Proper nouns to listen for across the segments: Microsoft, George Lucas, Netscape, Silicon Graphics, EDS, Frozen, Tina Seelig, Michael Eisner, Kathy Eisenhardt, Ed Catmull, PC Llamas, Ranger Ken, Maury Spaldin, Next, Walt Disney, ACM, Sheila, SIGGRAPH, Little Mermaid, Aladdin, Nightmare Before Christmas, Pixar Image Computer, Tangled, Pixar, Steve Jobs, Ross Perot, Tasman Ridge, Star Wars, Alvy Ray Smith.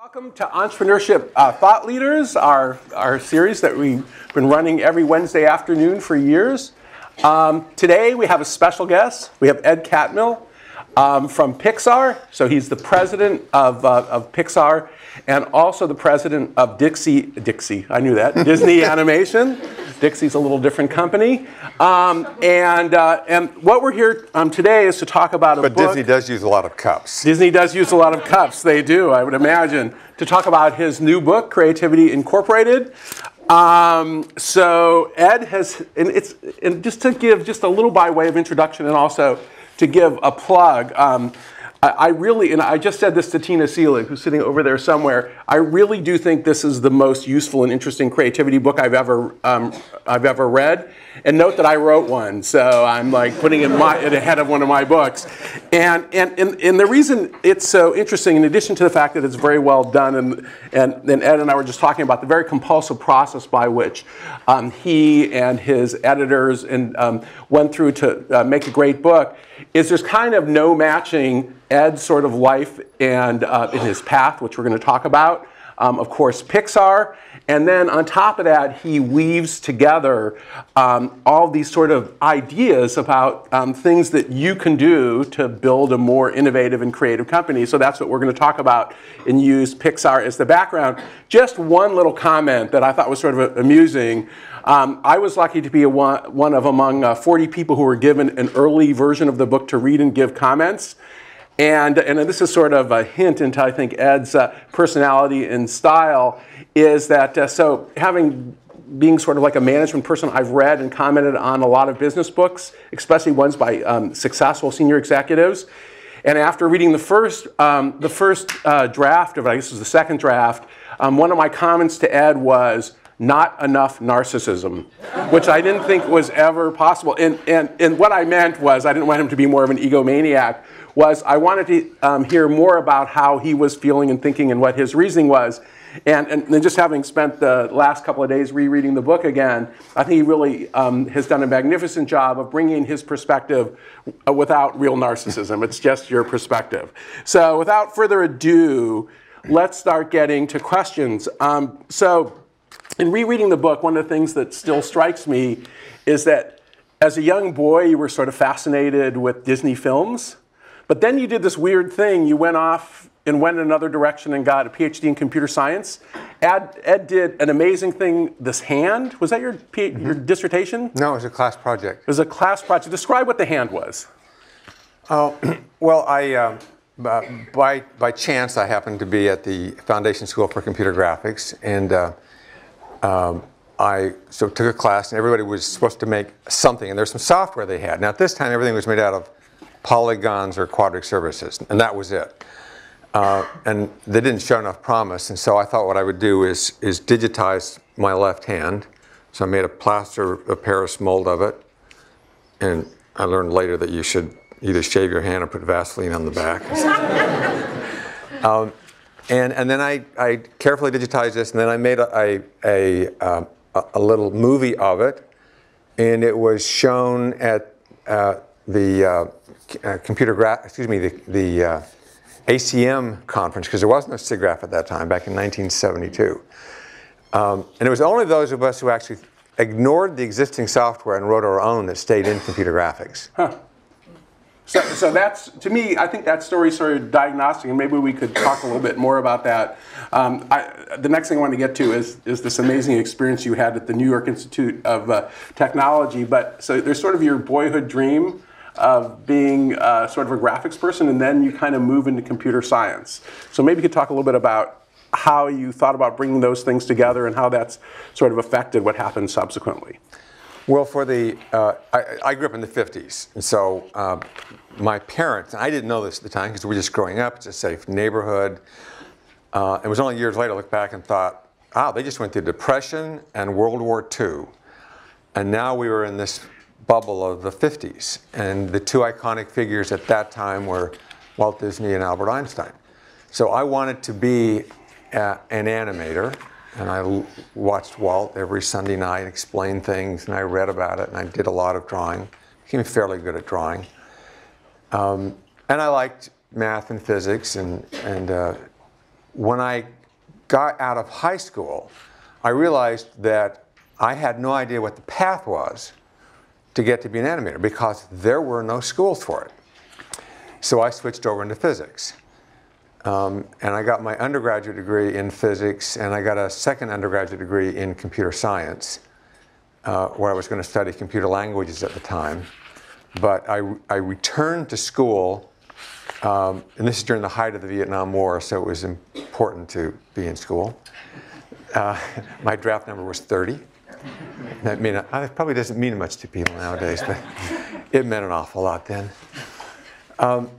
Welcome to Entrepreneurship Thought Leaders, our series that we've been running every Wednesday afternoon for years. Today we have a special guest. We have Ed Catmull from Pixar. So he's the president of Pixar and also the president of Disney Animation. Dixie's a little different company. And what we're here today is to talk about a book. But Disney does use a lot of cups. Disney does use a lot of cups. They do, I would imagine. To talk about his new book, Creativity Incorporated. So Ed has, and just to give just a little by way of introduction and also to give a plug, and I just said this to Tina Seelig, who's sitting over there somewhere, I really do think this is the most useful and interesting creativity book I've ever read. And note that I wrote one, so I'm like putting it ahead of one of my books. And the reason it's so interesting, in addition to the fact that it's very well done, and Ed and I were just talking about the very compulsive process by which he and his editors went through to make a great book, is there's kind of no matching Ed's sort of life and in his path, which we're going to talk about. Of course, Pixar. And then on top of that, he weaves together all these sort of ideas about things that you can do to build a more innovative and creative company. So that's what we're going to talk about and use Pixar as the background. Just one little comment that I thought was sort of amusing. I was lucky to be one of among 40 people who were given an early version of the book to read and give comments. And this is sort of a hint into, I think, Ed's personality and style, is that so being sort of like a management person, I've read and commented on a lot of business books, especially ones by successful senior executives. And after reading the first draft of it, I guess it was the second draft, one of my comments to Ed was, "Not enough narcissism," which I didn't think was ever possible. And what I meant was, I didn't want him to be more of an egomaniac, was I wanted to hear more about how he was feeling and thinking and what his reasoning was. And then just having spent the last couple of days rereading the book again, I think he really has done a magnificent job of bringing his perspective without real narcissism. It's just your perspective. So without further ado, let's start getting to questions. So in rereading the book, one of the things that still strikes me is that as a young boy, you were sort of fascinated with Disney films. But then you did this weird thing. You went off and went in another direction and got a PhD in computer science. Ed did an amazing thing, this hand. Was that your dissertation? No, it was a class project. It was a class project. Describe what the hand was. Oh, well, by chance, I happened to be at the Foundation School for Computer Graphics. And I took a class, and everybody was supposed to make something. And there's some software they had. Now, at this time, everything was made out of polygons or quadratic services, and that was it. And they didn't show enough promise, and so I thought what I would do is digitize my left hand. So I made a plaster of Paris mold of it, and I learned later that you should either shave your hand or put Vaseline on the back. And then I carefully digitized this, and then I made a little movie of it, and it was shown at the ACM conference, because there was no SIGGRAPH at that time, back in 1972. And it was only those of us who actually ignored the existing software and wrote our own that stayed in computer graphics. Huh. So that's, to me, I think that story sort of diagnostic, and maybe we could talk a little bit more about that. The next thing I want to get to is this amazing experience you had at the New York Institute of Technology. But so there's sort of your boyhood dream of being sort of a graphics person, and then you kind of move into computer science. So maybe you could talk a little bit about how you thought about bringing those things together and how that's sort of affected what happened subsequently. Well, I grew up in the 50s, and so my parents, and I didn't know this at the time because we were just growing up, it's a safe neighborhood. It was only years later I looked back and thought, wow, they just went through Depression and World War II, and now we were in this bubble of the 50s, and the two iconic figures at that time were Walt Disney and Albert Einstein. So I wanted to be an animator, and I watched Walt every Sunday night, explain things, and I read about it, and I did a lot of drawing. Became fairly good at drawing, and I liked math and physics, and when I got out of high school, I realized that I had no idea what the path was to get to be an animator because there were no schools for it. So I switched over into physics. And I got my undergraduate degree in physics, and I got a second undergraduate degree in computer science, where I was going to study computer languages at the time. But I returned to school, and this is during the height of the Vietnam War, so it was important to be in school. My draft number was 30. That probably doesn't mean much to people nowadays, but it meant an awful lot then. I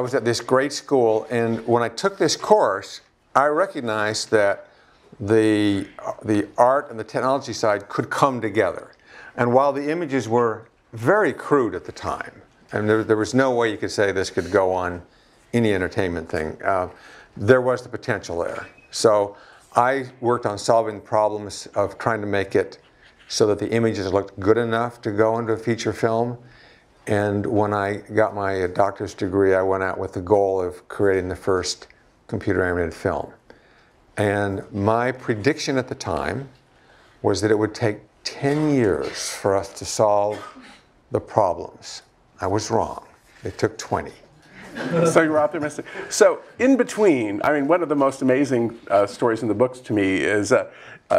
was at this great school, and when I took this course, I recognized that the art and the technology side could come together. And while the images were very crude at the time, and there was no way you could say this could go on any entertainment thing, there was the potential there. So I worked on solving problems of trying to make it so that the images looked good enough to go into a feature film. And when I got my doctor's degree, I went out with the goal of creating the first computer animated film. And my prediction at the time was that it would take 10 years for us to solve the problems. I was wrong. It took 20. So you were optimistic. So in between, I mean, one of the most amazing stories in the books to me is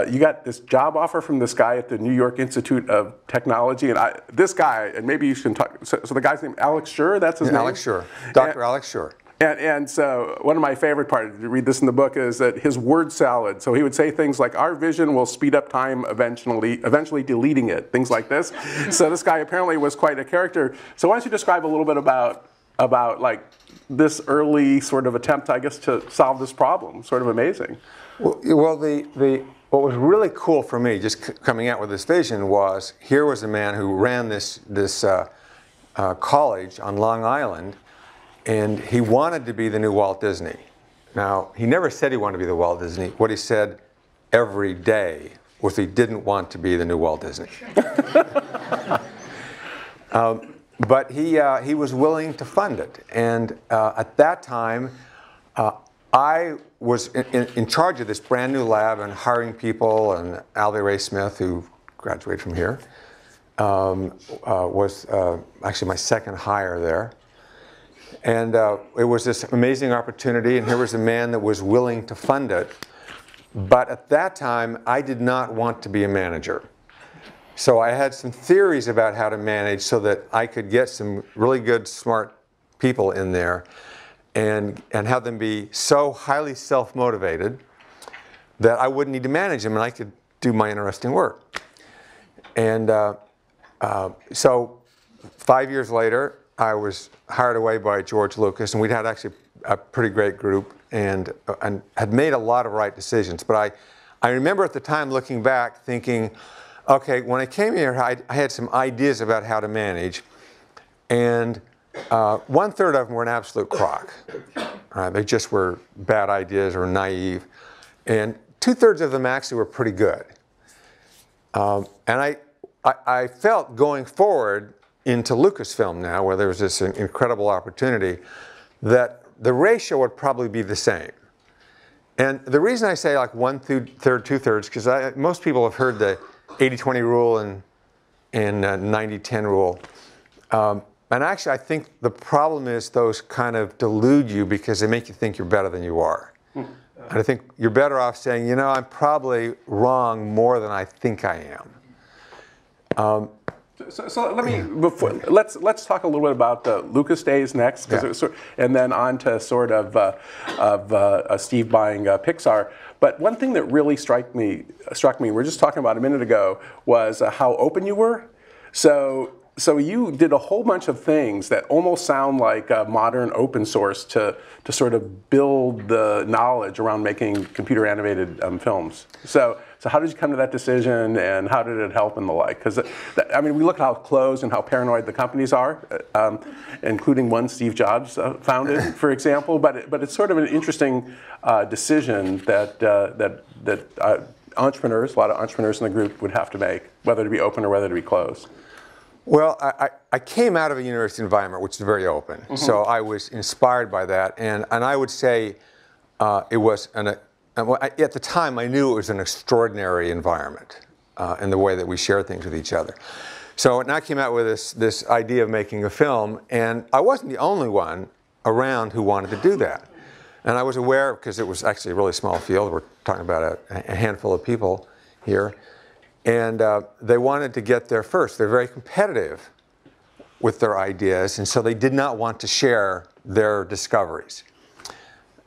you got this job offer from this guy at the New York Institute of Technology, and maybe you can talk. So the guy's name Alex Schur. That's his name. Alex Schur, Dr. Alex Schur. And so one of my favorite parts, you read this in the book, is that his word salad. So he would say things like, our vision will speed up time, eventually deleting it, things like this. So this guy apparently was quite a character. So why don't you describe a little bit about like this early sort of attempt, I guess, to solve this problem? Sort of amazing. Well, what was really cool for me, just coming out with this vision, was here was a man who ran this college on Long Island. And he wanted to be the new Walt Disney. Now, he never said he wanted to be the Walt Disney. What he said every day was he didn't want to be the new Walt Disney. But he was willing to fund it. And at that time, I was in charge of this brand new lab and hiring people. And Alvy Ray Smith, who graduated from here, was actually my second hire there. And it was this amazing opportunity, and here was a man that was willing to fund it. But at that time, I did not want to be a manager. So I had some theories about how to manage so that I could get some really good, smart people in there and have them be so highly self-motivated that I wouldn't need to manage them and I could do my interesting work. And so 5 years later, I was hired away by George Lucas, and we'd had actually a pretty great group and had made a lot of right decisions. But I remember at the time looking back thinking, okay, when I came here, I had some ideas about how to manage, and 1/3 of them were an absolute crock. They just were bad ideas or naive. And 2/3 of them actually were pretty good. And I felt going forward into Lucasfilm now, where there was this incredible opportunity, that the ratio would probably be the same. And the reason I say like 1/3, 2/3, because most people have heard the 80-20 rule and 90-10 rule. And actually, I think the problem is those kind of delude you because they make you think you're better than you are. And I think you're better off saying, you know, I'm probably wrong more than I think I am. So let's talk a little bit about the Lucas days next, because and then on to sort of Steve buying Pixar. But one thing that really struck me, we were just talking about a minute ago, was how open you were. So you did a whole bunch of things that almost sound like modern open source to sort of build the knowledge around making computer animated films. So how did you come to that decision, and how did it help and the like? Because, I mean, we look at how closed and how paranoid the companies are, including one Steve Jobs founded, for example. But it's sort of an interesting decision that entrepreneurs, a lot of entrepreneurs in the group, would have to make, whether to be open or whether to be closed. Well, I came out of a university environment which is very open. Mm-hmm. So I was inspired by that. And I would say it was, at the time, I knew it was an extraordinary environment in the way that we shared things with each other. So I came out with this idea of making a film, and I wasn't the only one around who wanted to do that. And I was aware, because it was actually a really small field, we're talking about a handful of people here, and they wanted to get there first. They're very competitive with their ideas, and so they did not want to share their discoveries.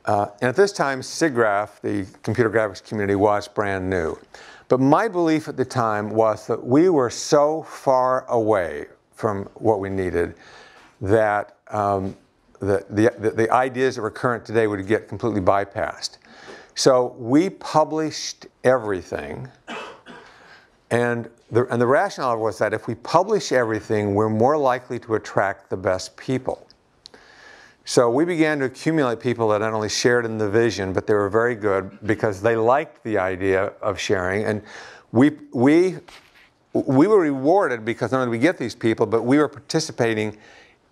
And at this time, SIGGRAPH, the computer graphics community, was brand new. But my belief at the time was that we were so far away from what we needed that the ideas that were current today would get completely bypassed. So we published everything. And the rationale was that if we publish everything, we're more likely to attract the best people. So we began to accumulate people that not only shared in the vision, but they were very good because they liked the idea of sharing. And we were rewarded because not only did we get these people, but we were participating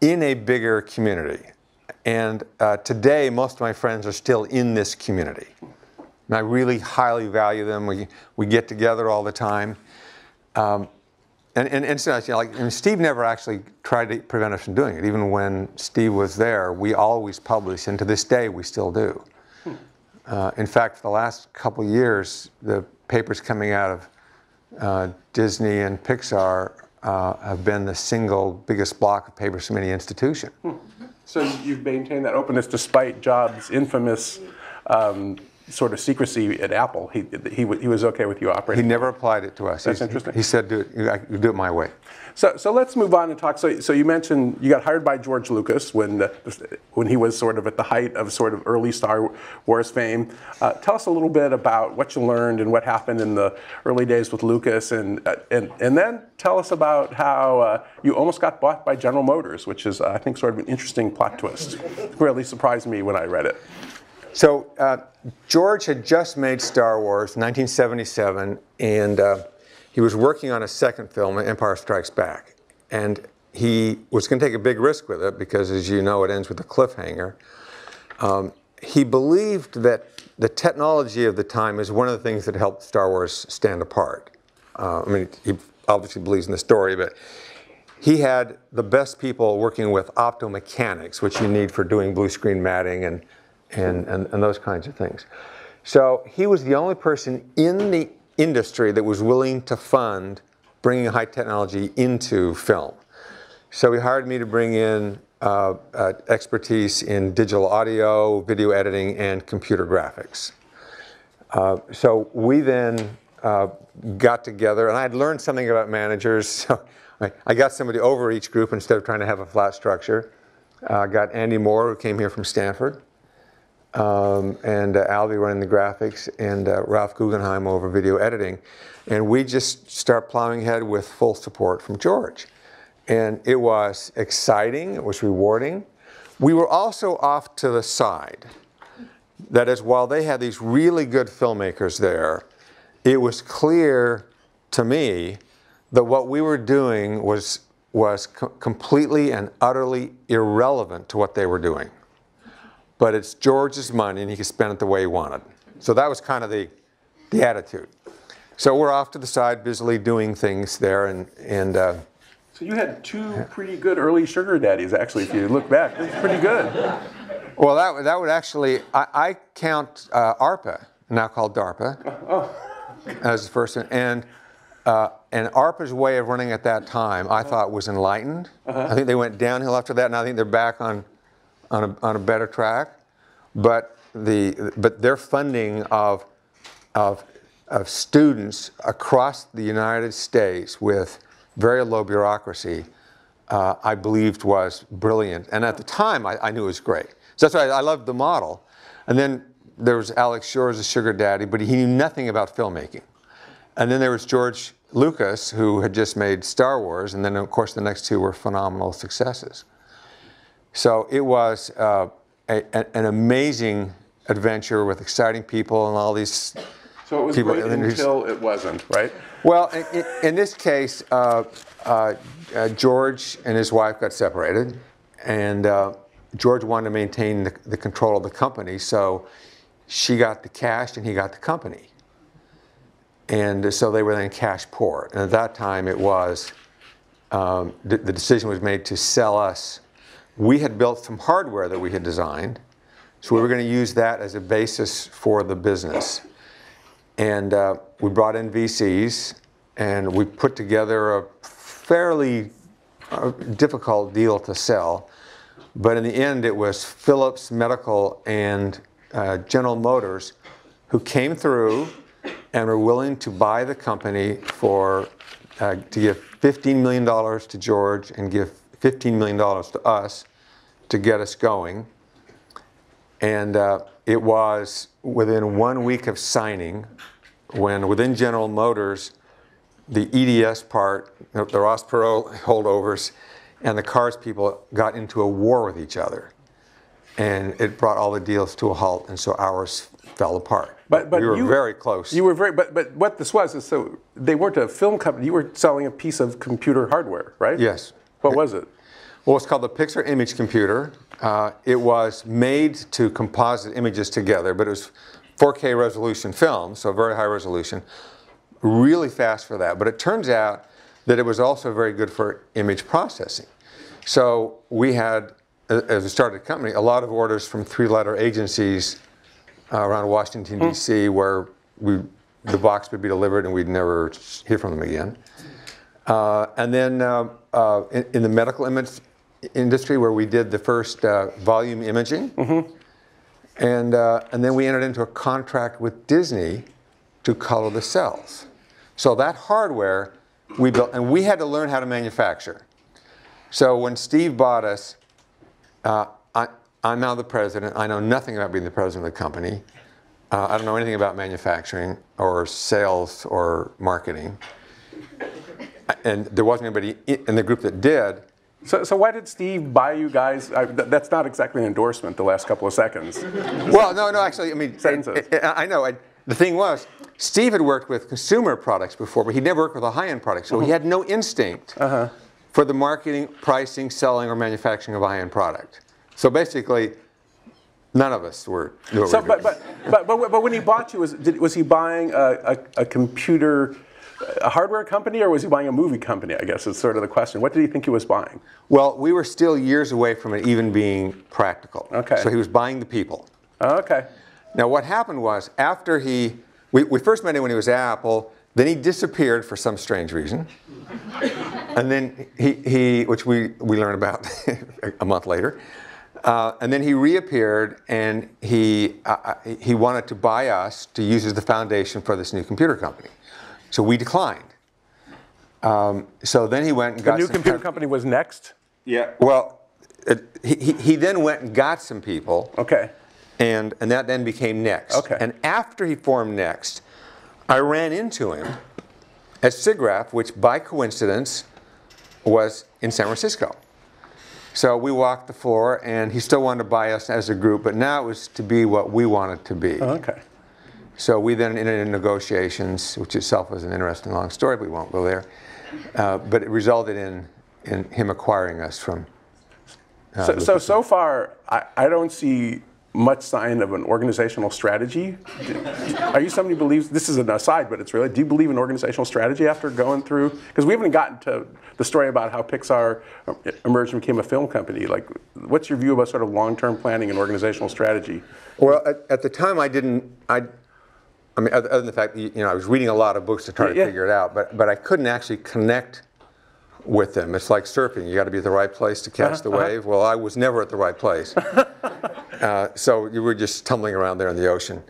in a bigger community. And today, most of my friends are still in this community. And I really highly value them. We get together all the time. And so, you know, Steve never actually tried to prevent us from doing it. Even when Steve was there, we always published, and to this day, we still do. In fact, for the last couple of years, the papers coming out of Disney and Pixar have been the single biggest block of papers from any institution. So you've maintained that openness despite Jobs' infamous sort of secrecy at Apple. He was okay with you operating. He never applied it to us. That's interesting. He said, do it my way. So let's move on and talk. So you mentioned you got hired by George Lucas when he was sort of at the height of sort of early Star Wars fame. Tell us a little bit about what you learned and what happened in the early days with Lucas, and then tell us about how you almost got bought by General Motors, which is I think sort of an interesting plot twist. Really surprised me when I read it. So George had just made Star Wars in 1977, and he was working on a second film, Empire Strikes Back. And he was going to take a big risk with it because, as you know, it ends with a cliffhanger. He believed that the technology of the time is one of the things that helped Star Wars stand apart. I mean, he obviously believes in the story, but he had the best people working with optomechanics, which you need for doing blue screen matting and those kinds of things. So he was the only person in the industry that was willing to fund bringing high technology into film. So he hired me to bring in expertise in digital audio, video editing, and computer graphics. So we then got together, and I had learned something about managers. So I got somebody over each group instead of trying to have a flat structure. I got Andy Moore, who came here from Stanford. Alvy running the graphics, and Ralph Guggenheim over video editing. And we just start plowing ahead with full support from George. And it was exciting, it was rewarding. We were also off to the side. That is, while they had these really good filmmakers there, it was clear to me that what we were doing was completely and utterly irrelevant to what they were doing. But it's George's money, and he could spend it the way he wanted. So that was kind of the attitude. So we're off to the side, busily doing things there, and so you had two pretty good early sugar daddies, actually, if you look back. That's pretty good. Well, that would actually, I count ARPA, now called DARPA, as the first one. And ARPA's way of running at that time, I thought, was enlightened. I think they went downhill after that, and I think they're back on a better track, but their funding of students across the United States with very low bureaucracy, I believed was brilliant. And at the time, I knew it was great. So that's why I loved the model. And then there was Alex Schur as a sugar daddy, but he knew nothing about filmmaking. And then there was George Lucas, who had just made Star Wars, and then of course the next two were phenomenal successes. So it was an amazing adventure with exciting people and all these So it was great until it wasn't, right? Well, in this case, George and his wife got separated, and George wanted to maintain the control of the company, so she got the cash and he got the company. And so they were then cash poor. And at that time it was, the decision was made to sell us. We had built some hardware that we had designed, so we were going to use that as a basis for the business. And we brought in VCs, and we put together a fairly difficult deal to sell. But in the end, it was Phillips Medical and General Motors who came through and were willing to buy the company for, to give $15 million to George and give $15 million to us to get us going. And it was within 1 week of signing when within General Motors, the EDS part, the Ross Perot holdovers, and the cars people got into a war with each other. And it brought all the deals to a halt, and so ours fell apart. But we were very close. You were very, but what this was is, so they weren't a film company, you were selling a piece of computer hardware, right? Yes. What was it? Well, it's called the Pixar Image Computer. It was made to composite images together, but it was 4K resolution film, so very high resolution. Really fast for that, but it turns out that it was also very good for image processing. So we had, as we started the company, a lot of orders from three-letter agencies around Washington, D.C., where the box would be delivered and we'd never hear from them again. And then in the medical image industry, where we did the first volume imaging, and then we entered into a contract with Disney to color the cells. So that hardware we built, and we had to learn how to manufacture. So when Steve bought us, I'm now the president. I know nothing about being the president of the company. I don't know anything about manufacturing or sales or marketing. And there wasn't anybody in the group that did. So why did Steve buy you guys? That's not exactly an endorsement, the last couple of seconds. Well, no, actually, I mean, I know. The thing was, Steve had worked with consumer products before, but he'd never worked with a high-end product, so he had no instinct for the marketing, pricing, selling, or manufacturing of a high-end product. So basically, none of us knew what we were doing. But when he bought you, was he buying a computer, a hardware company, or was he buying a movie company, I guess, is sort of the question. What did he think he was buying? Well, we were still years away from it even being practical. Okay. So he was buying the people. Okay. Now what happened was, after we first met him when he was at Apple, then he disappeared for some strange reason. And then which we learned about a month later. And then he reappeared, and he wanted to buy us to use as the foundation for this new computer company. So we declined. So then he went and got some... The new computer company was Next? Yeah. Well, he then went and got some people. Okay. And that then became Next. Okay. And after he formed Next, I ran into him at SIGGRAPH, which by coincidence was in San Francisco. So we walked the floor, and he still wanted to buy us as a group, but now it was to be what we wanted to be. Oh, okay. So we then entered into negotiations, which itself was an interesting long story, but we won't go there. But it resulted in him acquiring us from... so far, I don't see much sign of an organizational strategy. Are you somebody who believes, this is an aside, but it's really, do you believe in organizational strategy after going through? Because we haven't gotten to the story about how Pixar emerged and became a film company. Like, what's your view about sort of long-term planning and organizational strategy? Well, at the time I mean, other than the fact that, you know, I was reading a lot of books to try to figure it out, but I couldn't actually connect with them. It's like surfing. You got to be at the right place to catch the wave. Well, I was never at the right place. So you were just tumbling around there in the ocean.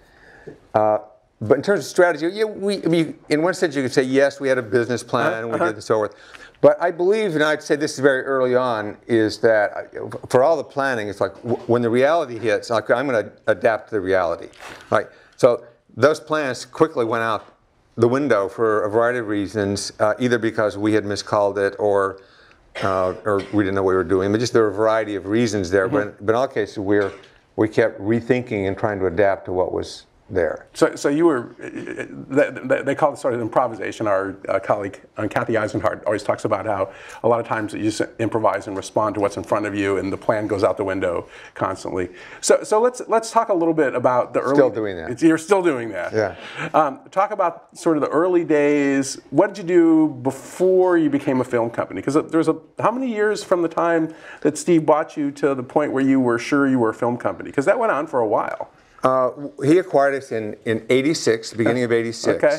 But in terms of strategy, yeah, I mean, in one sense you could say, yes, we had a business plan, and we did and so forth. But I believe, and I'd say this is very early on, is that for all the planning, it's like when the reality hits, like, I'm going to adapt to the reality. Right? So those plans quickly went out the window for a variety of reasons, either because we had miscalled it or we didn't know what we were doing. But just there were a variety of reasons there. But in all cases, we kept rethinking and trying to adapt to what was there. So you were, they call it sort of improvisation. Our colleague Kathy Eisenhardt always talks about how a lot of times you just improvise and respond to what's in front of you, and the plan goes out the window constantly. So let's talk a little bit about the early. Still doing that. You're still doing that. Yeah. Talk about sort of the early days. What did you do before you became a film company? Because there's how many years from the time that Steve bought you to the point where you were sure you were a film company? Because that went on for a while. He acquired us in 86, the beginning of 86, okay.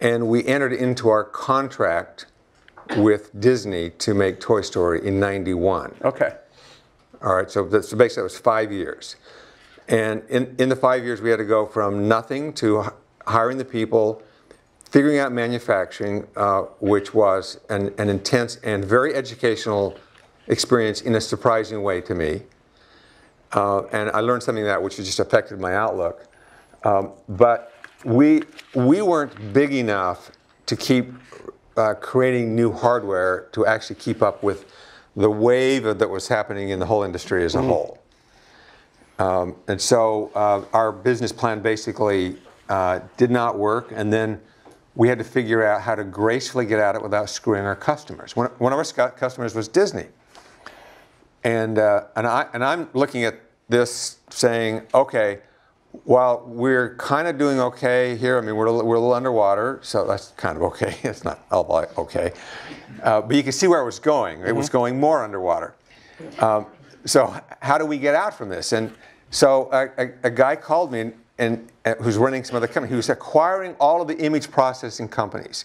And we entered into our contract with Disney to make Toy Story in 91. Okay. All right, so basically that was 5 years. And in the 5 years, we had to go from nothing to hiring the people, figuring out manufacturing, which was an intense and very educational experience in a surprising way to me. And I learned something that which just affected my outlook. But we weren't big enough to keep creating new hardware to actually keep up with the wave that was happening in the whole industry as a whole. And so our business plan basically did not work, and then we had to figure out how to gracefully get at it without screwing our customers. One of our customers was Disney. And I'm looking at this saying, okay, while we're kind of doing okay here, I mean, we're a little underwater, so that's kind of okay. It's not all okay. But you can see where it was going. It was going more underwater. So how do we get out from this? And so a guy called me and who's running some other company. He was acquiring all of the image processing companies.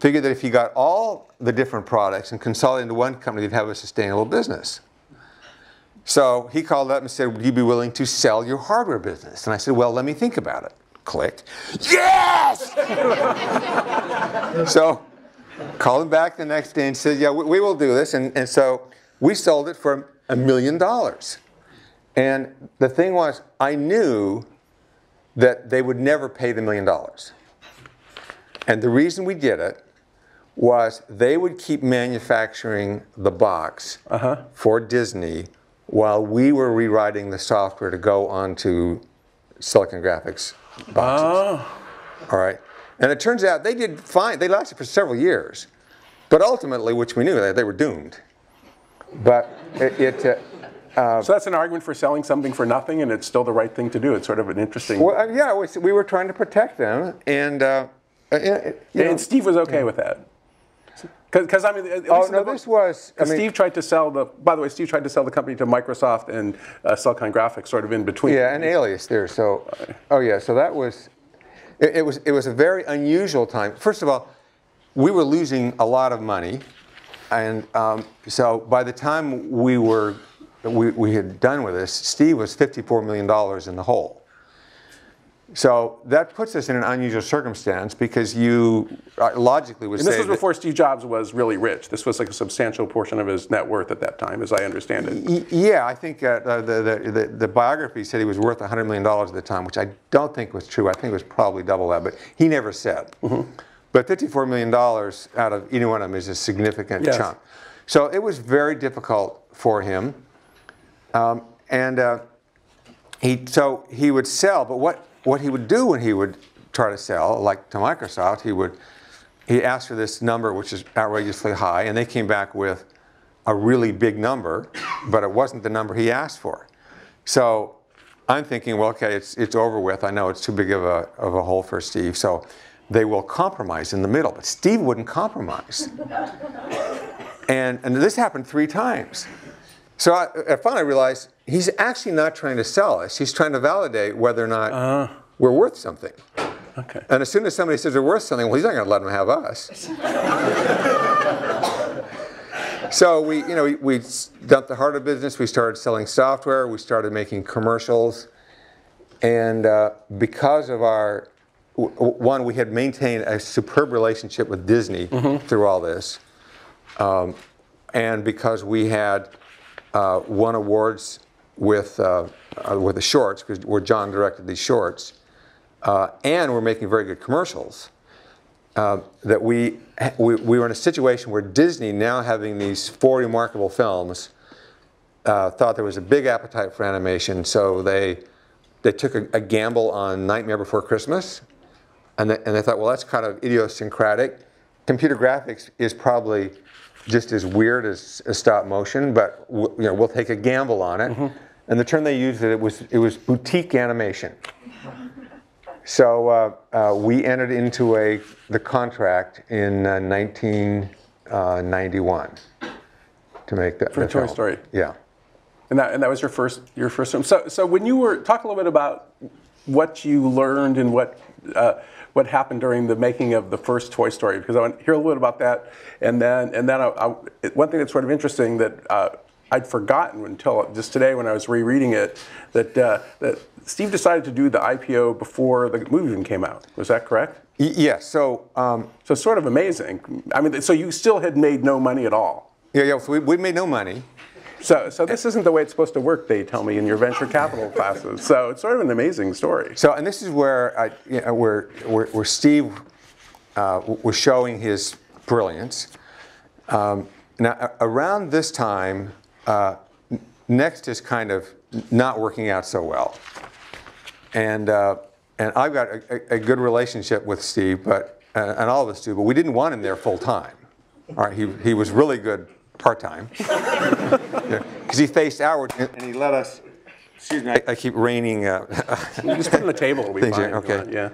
Figured that if he got all the different products and consolidated into one company, they'd have a sustainable business. So he called up and said, would you be willing to sell your hardware business? And I said, well, let me think about it. Click. Yes! So called him back the next day and said, yeah, we will do this. And so we sold it for $1 million. And the thing was, I knew that they would never pay the $1 million. And the reason we did it was they would keep manufacturing the box for Disney while we were rewriting the software to go onto Silicon Graphics boxes. Oh. All right. And it turns out they did fine. They lasted for several years. But ultimately, which we knew, they were doomed. But so that's an argument for selling something for nothing, and it's still the right thing to do. It's sort of an interesting... Well, yeah, we were trying to protect them. And Steve was okay with that. Because I mean, Steve tried to sell the. By the way, Steve tried to sell the company to Microsoft and Silicon Graphics, sort of in between. Yeah, an alias there. So, so that was, it was a very unusual time. First of all, we were losing a lot of money, and so by the time we had done with this, Steve was $54 million in the hole. So that puts us in an unusual circumstance because you logically would say. And this was before Steve Jobs was really rich. This was like a substantial portion of his net worth at that time, as I understand it. Yeah, I think the biography said he was worth $100 million at the time, which I don't think was true. I think it was probably double that, but he never said. But $54 million out of any one of them is a significant chunk. So it was very difficult for him. So he would sell, but what he would do when he would try to sell, like to Microsoft, he asked for this number, which is outrageously high, and they came back with a really big number, but it wasn't the number he asked for. So I'm thinking, well, okay, it's over with. I know it's too big of a hole for Steve, so they will compromise in the middle. But Steve wouldn't compromise. And this happened 3 times. So I finally realized he's actually not trying to sell us. He's trying to validate whether or not we're worth something. Okay. And as soon as somebody says they're worth something, well, he's not going to let them have us. So we dumped the heart of business. We started selling software. We started making commercials. And because of our, one, we had maintained a superb relationship with Disney through all this. And because we had... won awards with the shorts, where John directed these shorts, and we're making very good commercials. That we were in a situation where Disney, now having these 4 remarkable films, thought there was a big appetite for animation, so they they took a gamble on Nightmare Before Christmas, and they thought, well, that's kind of idiosyncratic. Computer graphics is probably just as weird as stop motion, but we'll take a gamble on it. Mm-hmm. And the term they used, it was boutique animation. So we entered into the contract in 1991 to make that for Toy Story. Yeah, and that was your first film. So when you were talk a little bit about what you learned and what happened during the making of the first Toy Story, because I want to hear a little bit about that. And then one thing that's sort of interesting that I'd forgotten until just today when I was rereading it, that Steve decided to do the IPO before the movie even came out. Was that correct? Yes. So sort of amazing. I mean, so you still had made no money at all. Yeah. So we made no money. So this isn't the way it's supposed to work, they tell me in your venture capital classes. So it's sort of an amazing story. So, and this is where Steve was showing his brilliance. Now, around this time, Next is kind of not working out so well, and I've got a good relationship with Steve, and all of us do, but we didn't want him there full time. All right, he was really good part time because he faced outward and he let us. Excuse me, I keep raining. You just put on the table. It'll be fine. Okay. Yeah.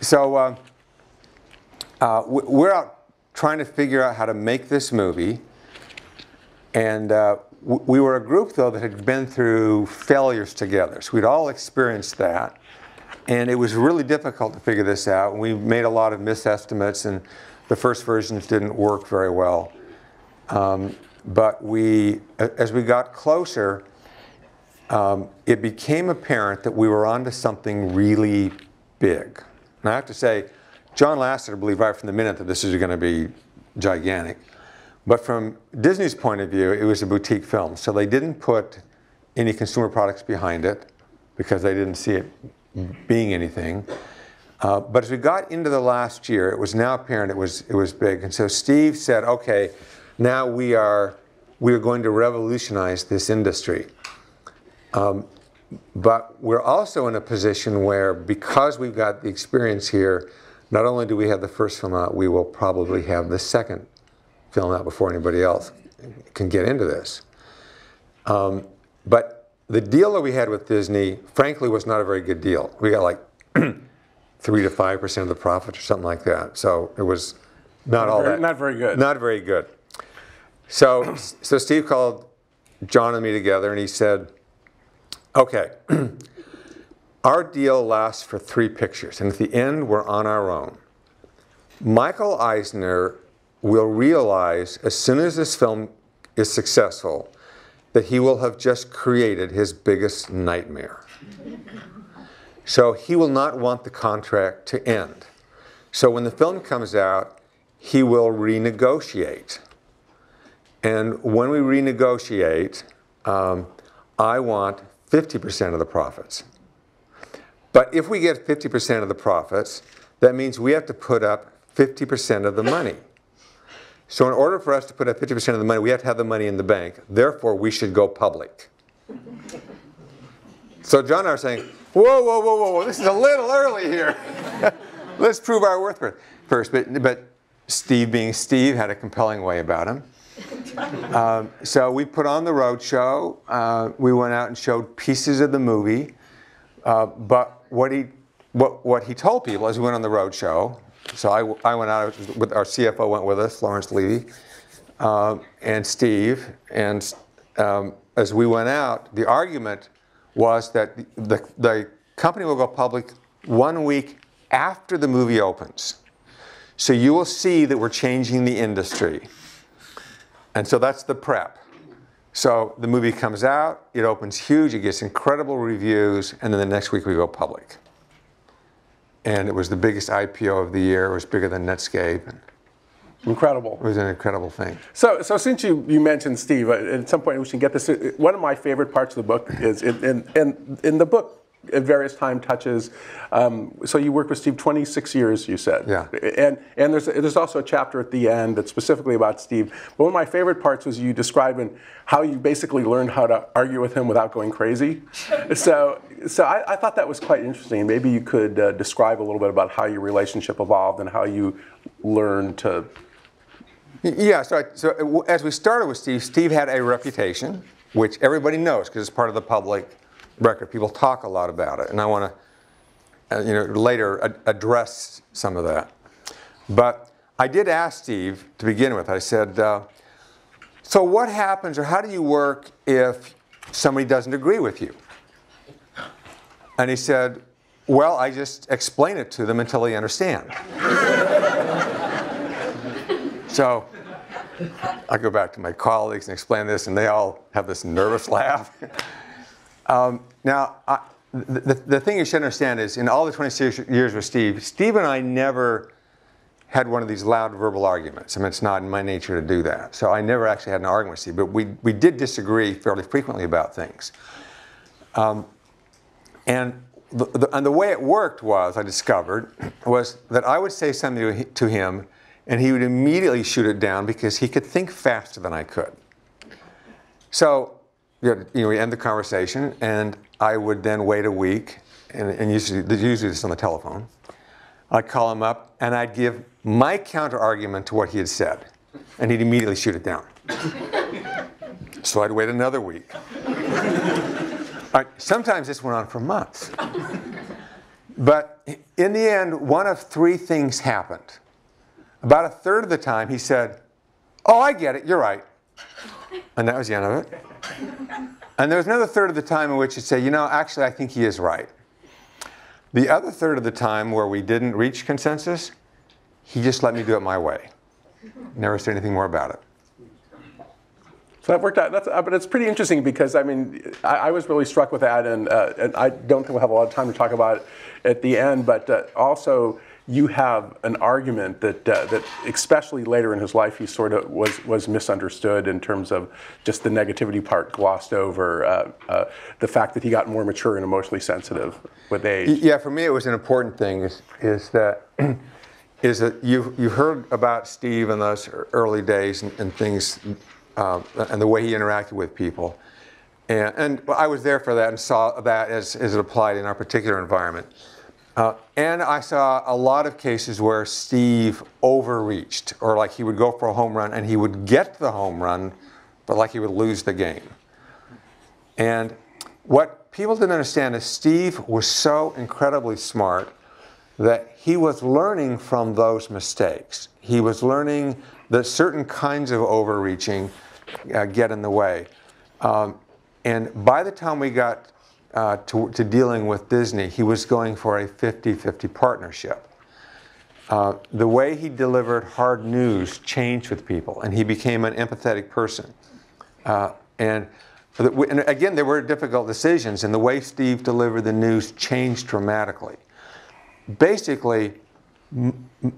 So we're out trying to figure out how to make this movie. And we were a group, though, that had been through failures together. So we'd all experienced that. And it was really difficult to figure this out. We made a lot of misestimates, and the first versions didn't work very well. But as we got closer, it became apparent that we were onto something really big. And I have to say, John Lasseter believed right from the minute that this is going to be gigantic. But from Disney's point of view, it was a boutique film. So they didn't put any consumer products behind it because they didn't see it being anything. But as we got into the last year, it was now apparent it was big. And so Steve said, okay, now we are going to revolutionize this industry. But we're also in a position where, because we've got the experience here, not only do we have the first film out, we will probably have the second film out before anybody else can get into this. But the deal that we had with Disney, frankly, was not a very good deal. We got like 3 to 5% of the profit or something like that. So it was not very good. Not very good. So Steve called John and me together, and he said, okay, our deal lasts for 3 pictures, and at the end, we're on our own. Michael Eisner will realize, as soon as this film is successful, that he will have just created his biggest nightmare. So he will not want the contract to end. So when the film comes out, he will renegotiate. And when we renegotiate, I want 50% of the profits. But if we get 50% of the profits, that means we have to put up 50% of the money. So in order for us to put up 50% of the money, we have to have the money in the bank. Therefore, we should go public. So John and I are saying, whoa, whoa, whoa, whoa, whoa, this is a little early here. Let's prove our worth first. But Steve, being Steve, had a compelling way about him. So we put on the roadshow. We went out and showed pieces of the movie. But what he told people as we went on the roadshow, so I went out with our CFO, went with us, Lawrence Levy, and Steve. And as we went out, the argument was that the company will go public 1 week after the movie opens. So you will see that we're changing the industry. And so that's the prep. So the movie comes out, it opens huge, it gets incredible reviews, and then the next week we go public. And it was the biggest IPO of the year. It was bigger than Netscape. Incredible. It was an incredible thing. So since you mentioned Steve, at some point we should get this. One of my favorite parts of the book is in the book. at various time touches. So you worked with Steve 26 years, you said. Yeah. And there's also a chapter at the end that's specifically about Steve. But one of my favorite parts was you describing how you basically learned how to argue with him without going crazy. So I thought that was quite interesting. Maybe you could describe a little bit about how your relationship evolved and how you learned to... Yeah, so as we started with Steve, Steve had a reputation, which everybody knows because it's part of the public record. People talk a lot about it, and I want to, later address some of that. But I did ask Steve to begin with. I said, so what happens, or how do you work if somebody doesn't agree with you? And he said, well, I just explain it to them until they understand. So I go back to my colleagues and explain this, and they all have this nervous laugh. Now, the thing you should understand is in all the 26 years with Steve, Steve and I never had one of these loud verbal arguments. I mean, it's not in my nature to do that. So I never actually had an argument with Steve, but we did disagree fairly frequently about things. And the way it worked was, I discovered, was that I would say something to him, and he would immediately shoot it down because he could think faster than I could. So, we end the conversation, and I would then wait a week, and usually this is on the telephone. I'd call him up, and I'd give my counter-argument to what he had said, and he'd immediately shoot it down. So I'd wait another week. Sometimes this went on for months. But in the end, one of three things happened. About a third of the time, he said, oh, I get it, you're right. And that was the end of it. And there was another third of the time in which he'd say, actually, I think he is right. The other third of the time where we didn't reach consensus, he just let me do it my way. Never said anything more about it. So that worked out. But it's pretty interesting because, I was really struck with that, and I don't think we'll have a lot of time to talk about it at the end, but also, you have an argument that, that especially later in his life, he sort of was misunderstood in terms of just the negativity part glossed over, the fact that he got more mature and emotionally sensitive with age. Yeah, for me it was an important thing is that you heard about Steve in those early days and things, and the way he interacted with people. And I was there for that and saw that as it applied in our particular environment. And I saw a lot of cases where Steve overreached, or like he would go for a home run and he would get the home run, but like he would lose the game. And what people didn't understand is Steve was so incredibly smart that he was learning from those mistakes. He was learning that certain kinds of overreaching get in the way. And by the time we got to dealing with Disney, he was going for a 50-50 partnership. The way he delivered hard news changed with people, and he became an empathetic person. And again, there were difficult decisions, and the way Steve delivered the news changed dramatically. Basically,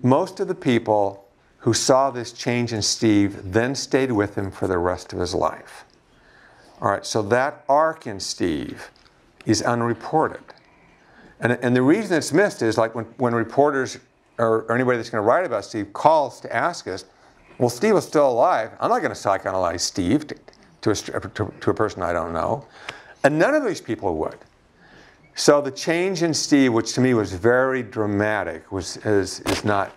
most of the people who saw this change in Steve then stayed with him for the rest of his life. All right, so that arc in Steve is unreported. And the reason it's missed is like when reporters or anybody that's going to write about Steve calls to ask us, well, Steve was still alive. I'm not going to psychoanalyze Steve to a person I don't know. And none of these people would. So the change in Steve, which to me was very dramatic, is not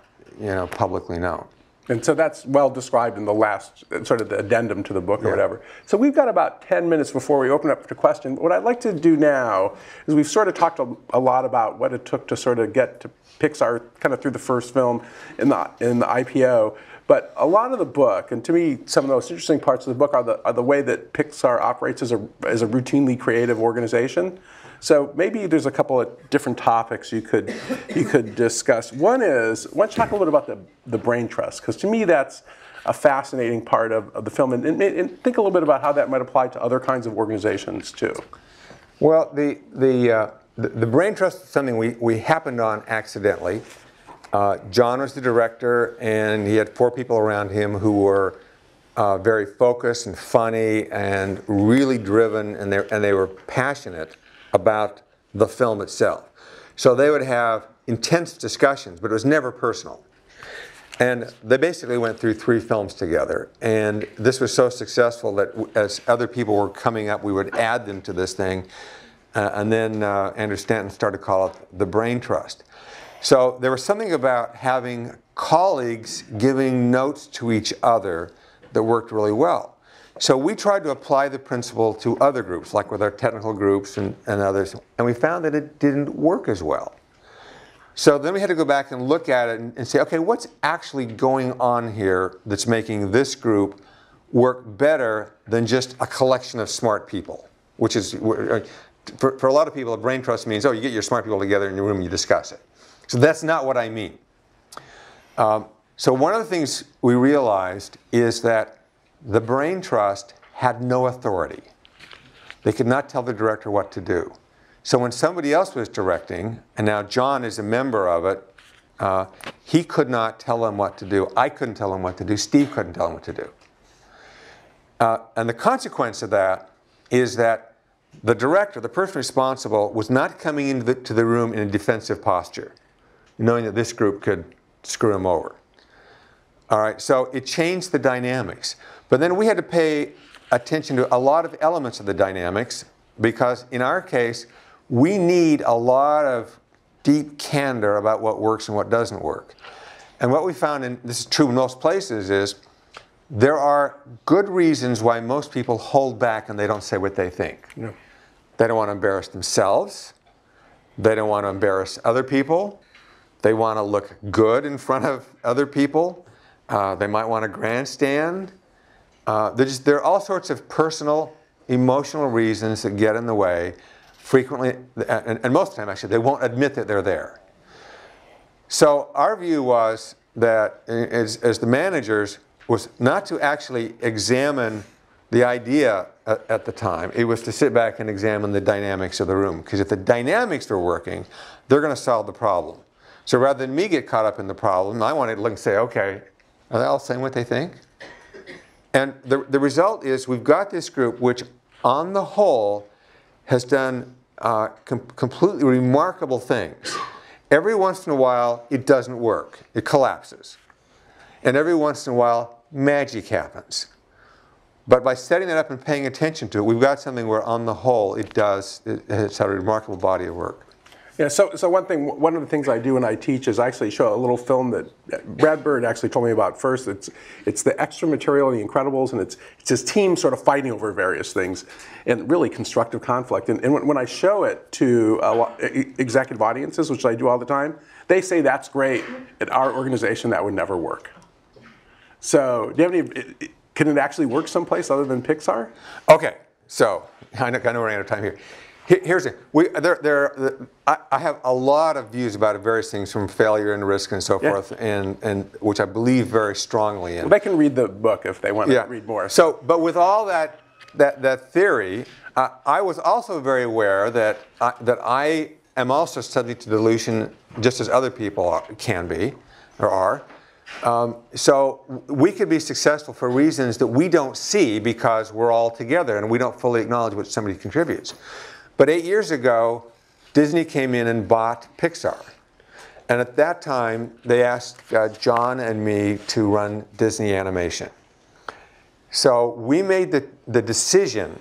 publicly known. And so that's well described in the last, sort of the addendum to the book or whatever. So we've got about 10 minutes before we open up to questions. What I'd like to do now is we've sort of talked a lot about what it took to sort of get to Pixar kind of through the first film in the IPO. But a lot of the book, and to me, some of the most interesting parts of the book are the way that Pixar operates as a routinely creative organization. So maybe there's a couple of different topics you could discuss. One is, why don't you talk a little bit about the brain trust, because to me that's a fascinating part of the film, and think a little bit about how that might apply to other kinds of organizations too. Well, the brain trust is something we happened on accidentally. John was the director, and he had four people around him who were very focused and funny and really driven, and they were passionate about the film itself. So they would have intense discussions, but it was never personal. And they basically went through 3 films together. And this was so successful that as other people were coming up, we would add them to this thing. And then Andrew Stanton started to call it the brain trust. So there was something about having colleagues giving notes to each other that worked really well. So we tried to apply the principle to other groups, like with our technical groups and others, and we found that it didn't work as well. So then we had to go back and look at it and say, okay, what's actually going on here that's making this group work better than just a collection of smart people? Which is, for a lot of people, a brain trust means, oh, you get your smart people together in your room and you discuss it. So that's not what I mean. So one of the things we realized is that the brain trust had no authority. They could not tell the director what to do. So when somebody else was directing, and now John is a member of it, he could not tell him what to do. I couldn't tell him what to do. Steve couldn't tell him what to do. And the consequence of that is that the director, the person responsible, was not coming into the room in a defensive posture, knowing that this group could screw him over. All right, so it changed the dynamics. But then we had to pay attention to a lot of elements of the dynamics, because in our case, we need a lot of deep candor about what works and what doesn't work. And what we found, and this is true in most places, is there are good reasons why most people hold back and they don't say what they think. No. They don't want to embarrass themselves. They don't want to embarrass other people. They want to look good in front of other people. They might want to grandstand. There are all sorts of personal, emotional reasons that get in the way frequently, and most of the time actually, they won't admit that they're there. So our view was that, as the managers, was not to actually examine the idea at the time. It was to sit back and examine the dynamics of the room. Because if the dynamics are working, they're going to solve the problem. So rather than me get caught up in the problem, I wanted to look and say, okay, are they all saying what they think? And the result is we've got this group which, on the whole, has done completely remarkable things. Every once in a while, it doesn't work. It collapses. And every once in a while, magic happens. But by setting that up and paying attention to it, we've got something where, on the whole, it's had a remarkable body of work. Yeah, so one of the things I do when I teach is I actually show a little film that Brad Bird actually told me about first. It's the extra material in The Incredibles, and it's his team sort of fighting over various things and really constructive conflict. And when I show it to executive audiences, which I do all the time, they say that's great. At our organization, that would never work. So do you have any, can it actually work someplace other than Pixar? Okay, so I know we're out of time here. Here's it. I have a lot of views about various things, from failure and risk and so forth, and which I believe very strongly in. Well, they can read the book if they want to read more. So, but with all that theory, I was also very aware that I am also subject to delusion, just as other people can be, or are. So we could be successful for reasons that we don't see because we're all together and we don't fully acknowledge what somebody contributes. But 8 years ago, Disney came in and bought Pixar. And at that time, they asked John and me to run Disney Animation. So we made the decision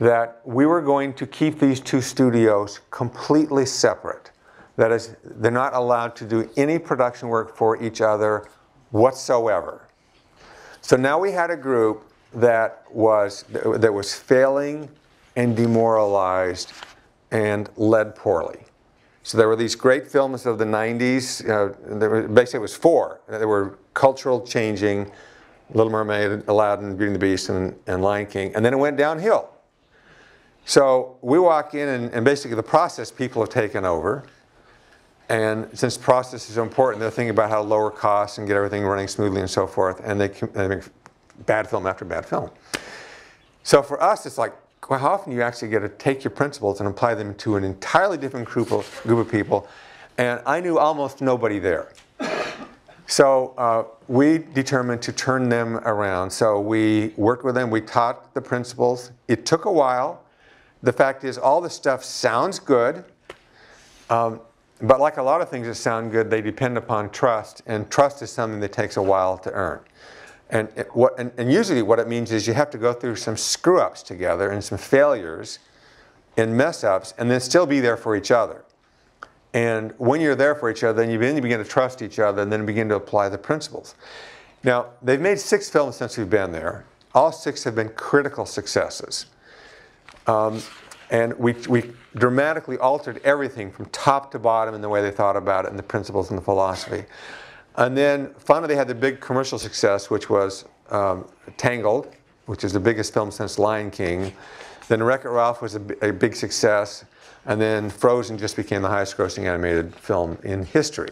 that we were going to keep these 2 studios completely separate. That is, they're not allowed to do any production work for each other whatsoever. So now we had a group that was failing and demoralized and led poorly. So there were these great films of the 90s. Basically, it was 4. There were cultural changing, Little Mermaid, Aladdin, Beauty and the Beast, and Lion King. And then it went downhill. So we walk in, and basically the process people have taken over. And since process is so important, they're thinking about how to lower costs and get everything running smoothly and so forth. And they make bad film after bad film. So for us, it's like, well, how often do you actually get to take your principles and apply them to an entirely different group of people? And I knew almost nobody there. So we determined to turn them around. So we worked with them. We taught the principles. It took a while. The fact is, all this stuff sounds good, but like a lot of things that sound good, they depend upon trust, and trust is something that takes a while to earn. And usually what it means is you have to go through some screw-ups together and some failures and mess-ups, and then still be there for each other. And when you're there for each other, then you begin to trust each other and then begin to apply the principles. Now, they've made 6 films since we've been there. All 6 have been critical successes. And we dramatically altered everything from top to bottom in the way they thought about it and the principles and the philosophy. And then finally they had the big commercial success, which was Tangled, which is the biggest film since Lion King. Then Wreck-It Ralph was a big success. And then Frozen just became the highest grossing animated film in history.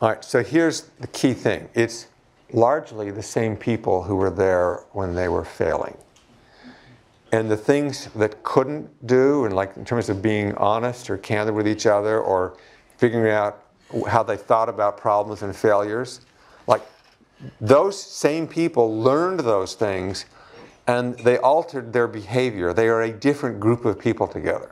All right, so here's the key thing. It's largely the same people who were there when they were failing. And the things that couldn't do, and like in terms of being honest or candid with each other or figuring out how they thought about problems and failures, like those same people learned those things and they altered their behavior. They are a different group of people together.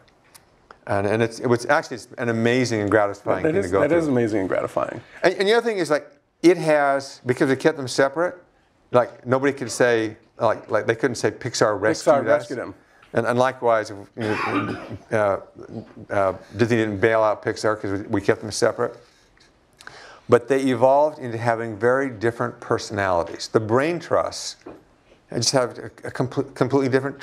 And it's actually an amazing and gratifying thing to go through. That is amazing and gratifying. And the other thing is, like, it has, because it kept them separate, like nobody could say, like they couldn't say Pixar rescued us. Pixar rescued them. And likewise, you know, Disney didn't bail out Pixar because we kept them separate. But they evolved into having very different personalities. The brain trusts just have a completely different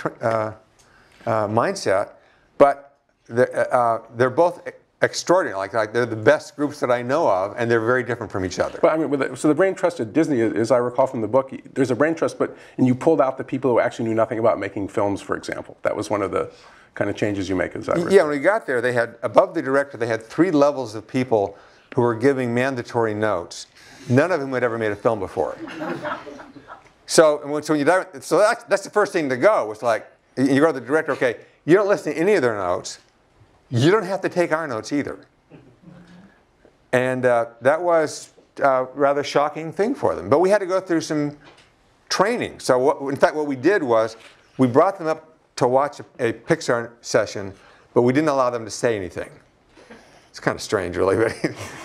mindset, but they're both extraordinary. Like they're the best groups that I know of, and they're very different from each other. But I mean, so the brain trust at Disney, as I recall from the book, there's a brain trust, and you pulled out the people who actually knew nothing about making films, for example. That was one of the kind of changes you make, as I recall. Yeah, when we got there, they had, above the director, they had 3 levels of people who were giving mandatory notes. None of them had ever made a film before. So that's the first thing to go. It's like, you go to the director, okay, you don't listen to any of their notes. You don't have to take our notes either. And that was a rather shocking thing for them. But we had to go through some training. So in fact, what we did was we brought them up to watch a Pixar session, but we didn't allow them to say anything. It's kind of strange, really, but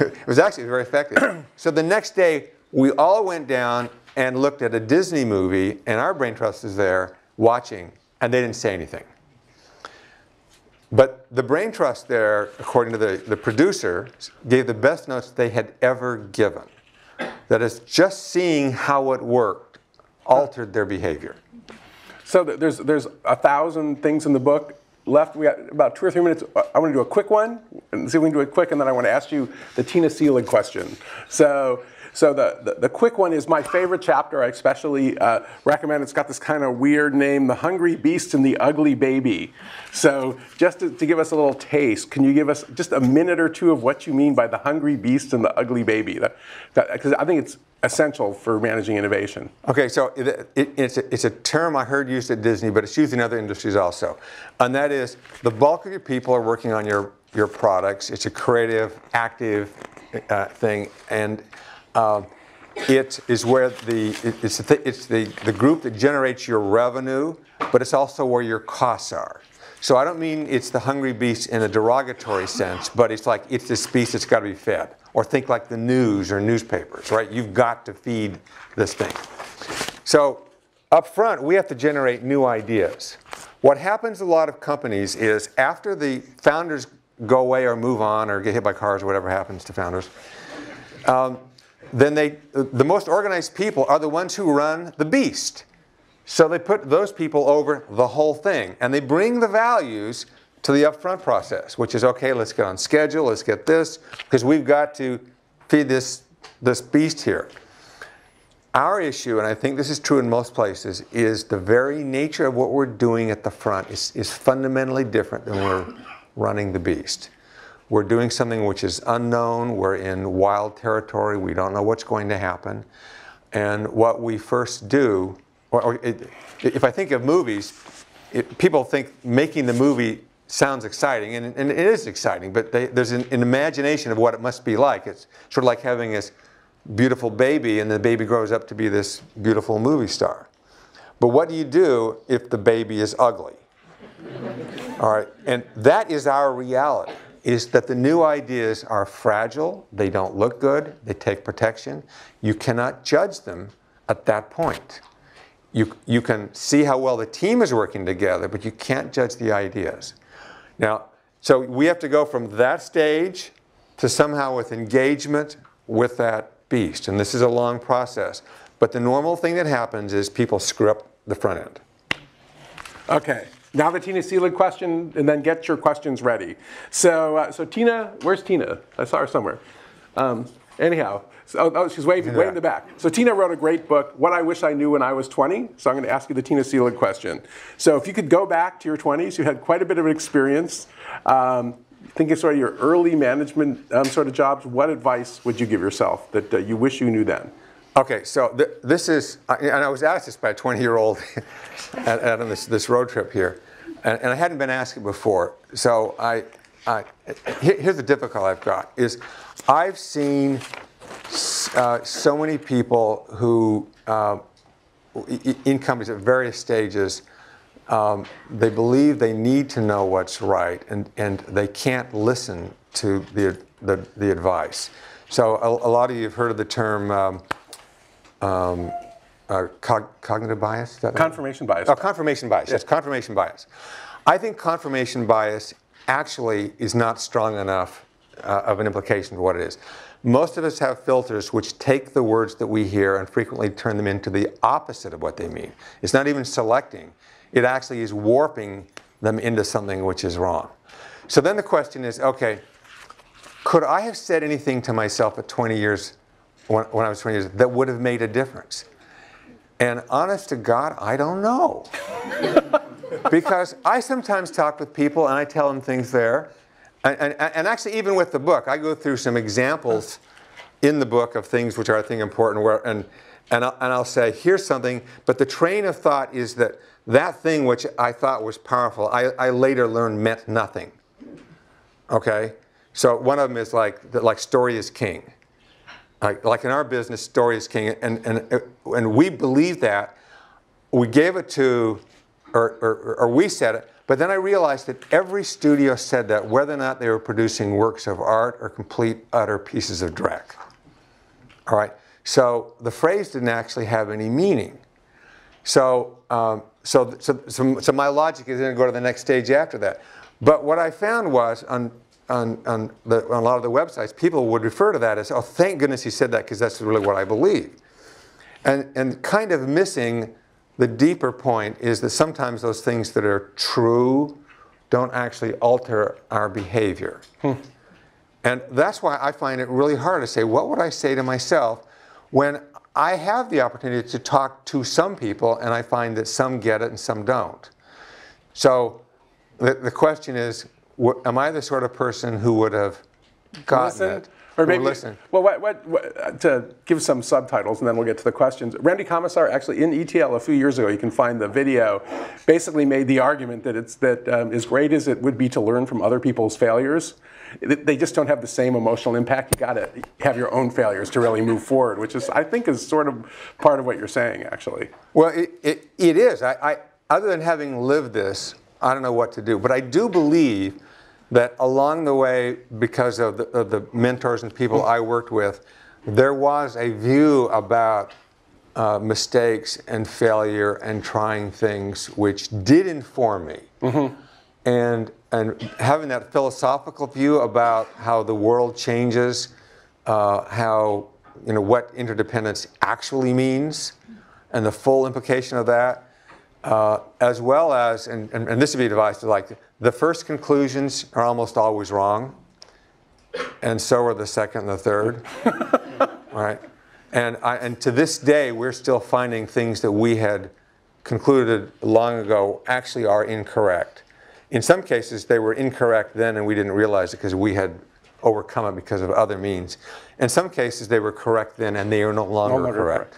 it was actually very effective. So the next day, we all went down and looked at a Disney movie, and our brain trust is there watching, and they didn't say anything. But the brain trust there, according to the producer, gave the best notes they had ever given. That is, just seeing how it worked altered their behavior. So there's 1,000 things in the book left. We got about 2 or 3 minutes. I want to do a quick one, and see if we can do it quick, and then I want to ask you the Tina Seelig question. So the quick one is my favorite chapter. I especially recommend. It's got this kind of weird name, The Hungry Beast and the Ugly Baby. So just to give us a little taste, can you give us just a minute or two of what you mean by The Hungry Beast and the Ugly Baby? Because I think it's essential for managing innovation. Okay, so it's a term I heard used at Disney, but it's used in other industries also. And that is, the bulk of your people are working on your products. It's a creative, active thing. And it is where it's the group that generates your revenue, but it's also where your costs are. So I don't mean it's the hungry beast in a derogatory sense, but it's like it's this beast that's got to be fed. Or think like the news or newspapers, right? You've got to feed this thing. So up front, we have to generate new ideas. What happens in a lot of companies is after the founders go away or move on or get hit by cars or whatever happens to founders, then the most organized people are the ones who run the beast. So they put those people over the whole thing. And they bring the values to the upfront process, which is, okay, let's get on schedule, let's get this, because we've got to feed this beast here. Our issue, and I think this is true in most places, is the very nature of what we're doing at the front is fundamentally different than we're running the beast. We're doing something which is unknown. We're in wild territory. We don't know what's going to happen. And what we first do, if I think of movies, people think making the movie sounds exciting, and it is exciting, but there's an imagination of what it must be like. It's sort of like having this beautiful baby, and the baby grows up to be this beautiful movie star. But what do you do if the baby is ugly? All right, and that is our reality, is that the new ideas are fragile, they don't look good, they take protection. You cannot judge them at that point. You can see how well the team is working together, but you can't judge the ideas. Now, so we have to go from that stage to somehow with engagement with that beast, and this is a long process. But the normal thing that happens is people screw up the front end. Okay. Now the Tina Seelig question, and then get your questions ready. So, Tina, where's Tina? I saw her somewhere. Anyhow, so, oh, she's way, way in the back. So Tina wrote a great book, What I Wish I Knew When I Was 20. So I'm going to ask you the Tina Seelig question. So if you could go back to your 20s, you had quite a bit of experience. Thinking sort of your early management sort of jobs, what advice would you give yourself that you wish you knew then? Okay, so this is, and I was asked this by a 20-year-old on this road trip here, and I hadn't been asked it before. So here's the difficulty I've got, is I've seen so many people who, in companies at various stages, they believe they need to know what's right, and they can't listen to the advice. So a lot of you have heard of the term, cognitive bias? Confirmation bias. Oh, confirmation bias. Yes, confirmation bias. I think confirmation bias actually is not strong enough of an implication for what it is. Most of us have filters which take the words that we hear and frequently turn them into the opposite of what they mean. It's not even selecting. It actually is warping them into something which is wrong. So then the question is, okay, could I have said anything to myself at 20 years when I was 20 years, that would have made a difference? And honest to God, I don't know. Because I sometimes talk with people and I tell them things there. And actually, even with the book, I go through some examples in the book of things which are, I think, important. Where, and I'll say, here's something. But the train of thought is that that thing which I thought was powerful, I later learned meant nothing. Okay? So one of them is like story is king. Like in our business, story is king, and we believe that. We gave it to, or we said it, but then I realized that every studio said that, whether or not they were producing works of art or complete, utter pieces of dreck. All right, so the phrase didn't actually have any meaning. So, so my logic is going to go to the next stage after that. But what I found was, on a lot of the websites, people would refer to that as, oh, thank goodness he said that, because that's really what I believe. And kind of missing the deeper point is that sometimes those things that are true don't actually alter our behavior. And that's why I find it really hard to say, what would I say to myself when I have the opportunity to talk to some people and I find that some get it and some don't. So the question is, am I the sort of person who would have gotten it? Or maybe, well, what, to give some subtitles, and then we'll get to the questions. Randy Komisar, actually, in ETL a few years ago, you can find the video, basically made the argument that it's that as great as it would be to learn from other people's failures, they just don't have the same emotional impact. You got to have your own failures to really move forward, which is, I think, is sort of part of what you're saying, actually. Well, it is. I other than having lived this, I don't know what to do, but I do believe that along the way, because of the mentors and people I worked with, there was a view about mistakes and failure and trying things which did inform me. And having that philosophical view about how the world changes, how, you know, what interdependence actually means and the full implication of that. As well as, and this would be advice, like the first conclusions are almost always wrong, and so are the second and the third. All right, and to this day we're still finding things that we had concluded long ago actually are incorrect. In some cases they were incorrect then and we didn't realize it because we had overcome it because of other means. In some cases they were correct then and they are no longer correct.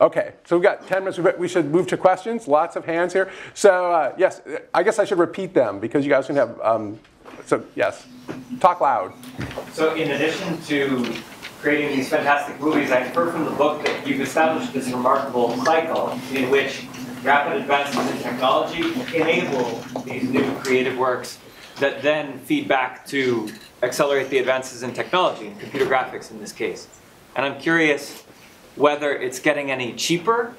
Okay, so we've got 10 minutes, but we should move to questions. Lots of hands here. So yes, I guess I should repeat them because you guys can have, so yes, talk loud. So in addition to creating these fantastic movies, I heard from the book that you've established this remarkable cycle in which rapid advances in technology enable these new creative works that then feed back to accelerate the advances in technology, computer graphics in this case. And I'm curious whether it's getting any cheaper